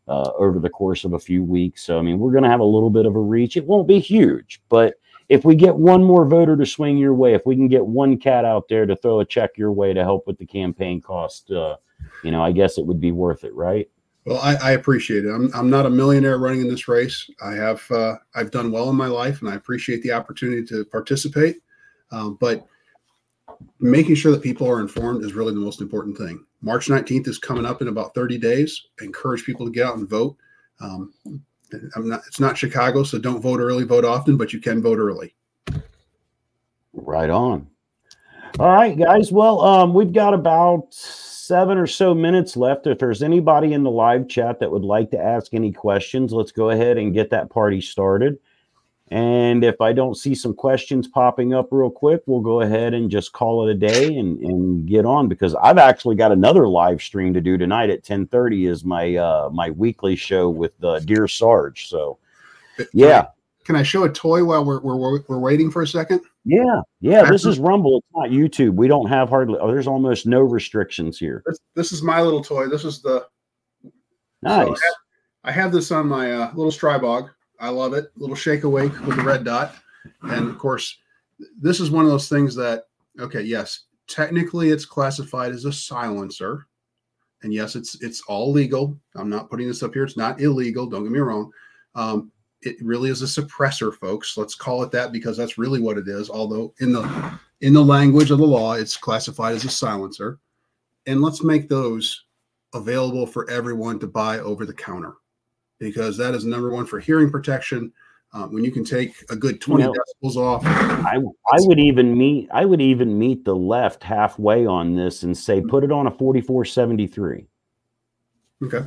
over the course of a few weeks. So, I mean, we're going to have a little bit of a reach. It won't be huge, but if we get one more voter to swing your way, if we can get one cat out there to throw a check your way to help with the campaign cost, I guess it would be worth it, right? Well, I appreciate it. I'm not a millionaire running in this race. I have I've done well in my life, and I appreciate the opportunity to participate. But making sure that people are informed is really the most important thing. March 19th is coming up in about 30 days. I encourage people to get out and vote. It's not Chicago, so don't vote early, vote often, but you can vote early. Right on. All right, guys. Well, we've got about 7 or so minutes left. If there's anybody in the live chat that would like to ask any questions, let's go ahead and get that party started. And if I don't see some questions popping up real quick, we'll go ahead and just call it a day and get on, because I've actually got another live stream to do tonight at 10:30 is my my weekly show with Dear Sarge. So, yeah. Can I show a toy while we're waiting for a second? Yeah. Yeah. This is Rumble. It's not YouTube. We don't have there's almost no restrictions here. This is my little toy. This is the. Nice. So I have this on my little Strybog. I love it. Little shake awake with the red dot. And of course, this is one of those things that, okay, yes, technically it's classified as a silencer. And yes, it's all legal. I'm not putting this up here. It's not illegal. Don't get me wrong. It really is a suppressor, folks. Let's call it that, because that's really what it is. Although in the language of the law, it's classified as a silencer. And let's make those available for everyone to buy over the counter, because that is number one for hearing protection. When you can take a good 20 decibels off, I would even meet the left halfway on this and say put it on a 4473. Okay.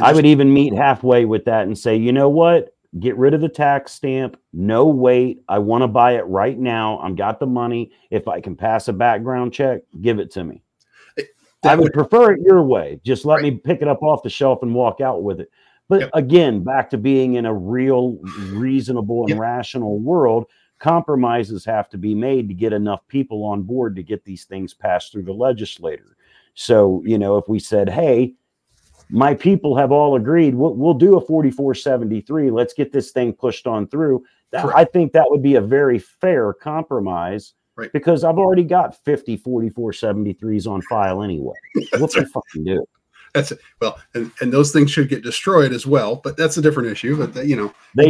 I would even meet halfway with that and say, you know what? Get rid of the tax stamp. No, wait. I want to buy it right now. I've got the money. If I can pass a background check, give it to me. I would prefer it your way. Just let me pick it up off the shelf and walk out with it. But again, back to being in a real, reasonable, and rational world, compromises have to be made to get enough people on board to get these things passed through the legislature. So, if we said, hey, my people have all agreed, we'll do a 4473. Let's get this thing pushed on through. I think that would be a very fair compromise, because I've already got 50 4473s on file anyway. What can fucking do? That's it. Well, and those things should get destroyed as well, but that's a different issue. But they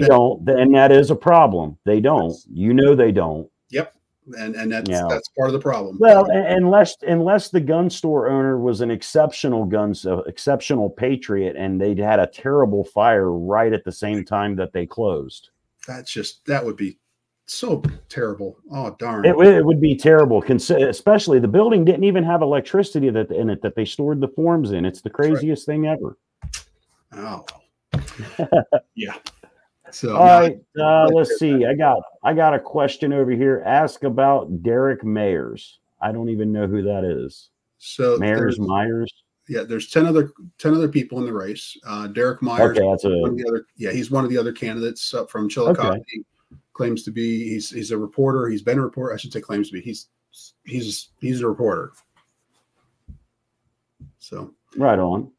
don't, and that is a problem. They don't. They don't. Yep. And that's part of the problem. Well, unless the gun store owner was an exceptional exceptional patriot, and they'd had a terrible fire right at the same time that they closed. That would be so terrible. Oh, darn. It would be terrible, especially the building didn't even have electricity in it that they stored the forms in. It's the craziest thing ever. Oh, yeah. So, all right, let's see. I got a question over here. Ask about Derek Myers. I don't even know who that is. So Myers. Yeah, there's 10 other people in the race. Derek Myers. Okay, he's one of the other candidates from Chillicothe. Okay. He claims to be. He's a reporter. He's been a reporter. I should say claims to be. He's a reporter. So right on.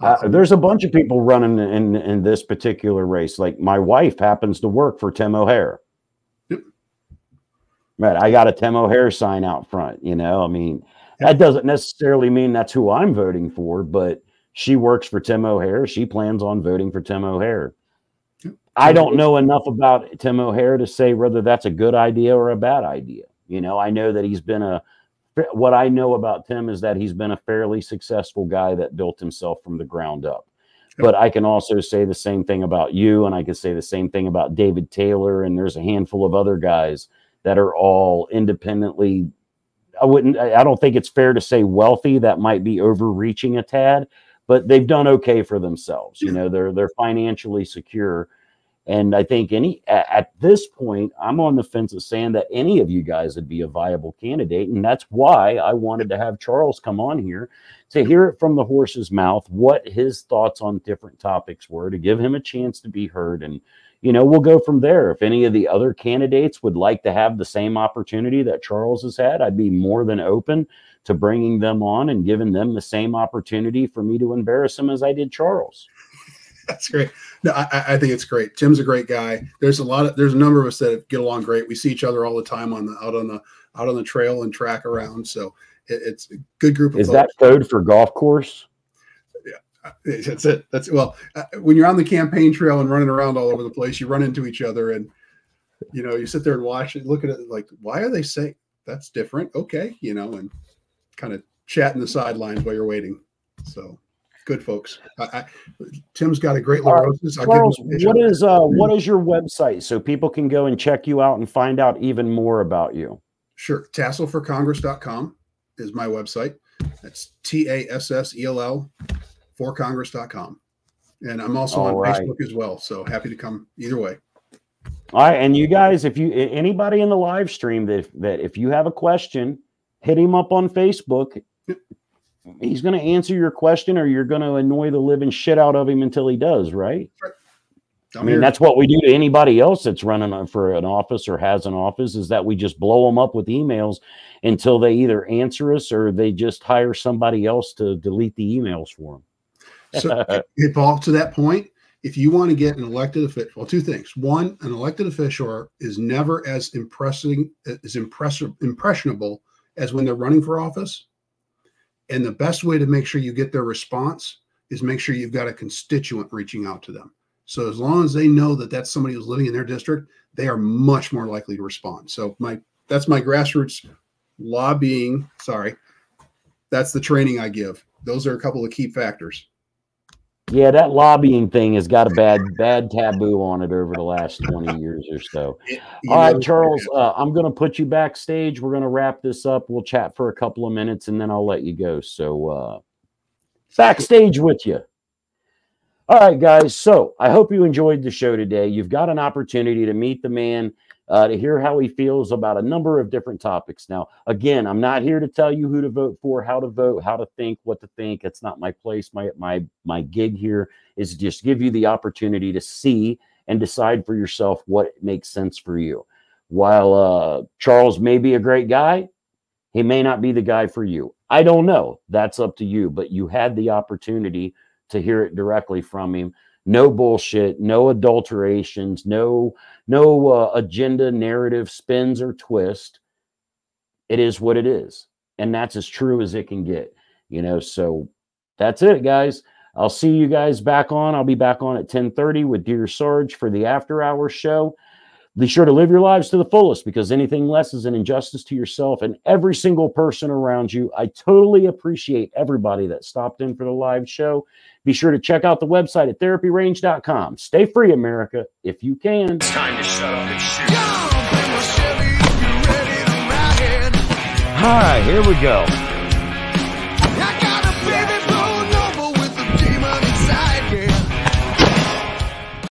Awesome. There's a bunch of people running in this particular race. Like my wife happens to work for Tim O'Hare. Yep. Right. I got a Tim O'Hare sign out front, you know, I mean, yep. That doesn't necessarily mean that's who I'm voting for, but she works for Tim O'Hare. She plans on voting for Tim O'Hare. Yep. I don't know enough about Tim O'Hare to say whether that's a good idea or a bad idea. You know, I know that he's been a, what I know about Tim is that he's been a fairly successful guy that built himself from the ground up. Yep. But I can also say the same thing about you, and I can say the same thing about David Taylor, and there's a handful of other guys that are all independently, I don't think it's fair to say wealthy. That might be overreaching a tad, but they've done okay for themselves. You know, they're financially secure. And I think at this point, I'm on the fence of saying that any of you guys would be a viable candidate. And that's why I wanted to have Charles come on here to hear it from the horse's mouth, what his thoughts on different topics were, to give him a chance to be heard. And, you know, we'll go from there. If any of the other candidates would like to have the same opportunity that Charles has had, I'd be more than open to bringing them on and giving them the same opportunity for me to embarrass them as I did Charles. That's great. No, I think it's great. Tim's a great guy. There's a number of us that get along great. We see each other all the time out on the trail and track around. So it's a good group of folks. Is that code for golf course? Yeah, that's it. That's well, when you're on the campaign trail and running around all over the place, you run into each other, and you know, you sit there and watch it, look at it like, why are they saying that's different? Okay, you know, and kind of chatting the sidelines while you're waiting. So. Good folks. Tim's got a great little Charles, what is your website so people can go and check you out and find out even more about you? Sure. TassellForCongress.com is my website. That's TassellForCongress.com. And I'm also on Facebook as well. So happy to come either way. All right. And you guys, anybody in the live stream that if you have a question, hit him up on Facebook. He's going to answer your question, or you're going to annoy the living shit out of him until he does, right? I mean, that's what we do to anybody else that's running for an office or has an office, is that we just blow them up with emails until they either answer us or they just hire somebody else to delete the emails for them. So, Paul, to that point, if you want to get an elected official, well, two things. One, an elected official is never as impressionable as when they're running for office. And the best way to make sure you get their response is make sure you've got a constituent reaching out to them. So as long as they know that that's somebody who's living in their district, they are much more likely to respond. So that's my grassroots lobbying. Sorry. That's the training I give. Those are a couple of key factors. Yeah, that lobbying thing has got a bad taboo on it over the last 20 years or so. All right, Charles, I'm going to put you backstage. We're going to wrap this up. We'll chat for a couple of minutes, and then I'll let you go. So backstage with you. All right, guys. So I hope you enjoyed the show today. You've got an opportunity to meet the man, to hear how he feels about a number of different topics. Now, again, I'm not here to tell you who to vote for, how to vote, how to think, what to think. It's not my place. My gig here is to just give you the opportunity to see and decide for yourself what makes sense for you. While Charles may be a great guy, he may not be the guy for you. I don't know. That's up to you. But you had the opportunity to hear it directly from him. No bullshit, no adulterations, no agenda, narrative, spins, or twist. It is what it is. And that's as true as it can get, you know? So that's it, guys. I'll see you guys back on. I'll be back on at 10:30 with Dear Sarge for the after hour show. Be sure to live your lives to the fullest, because anything less is an injustice to yourself and every single person around you. I totally appreciate everybody that stopped in for the live show. Be sure to check out the website at therapyrange.com. Stay free, America, if you can. It's time to shut up and shoot. Yo, bring my Chevy, you ready to ride. All right, here we go.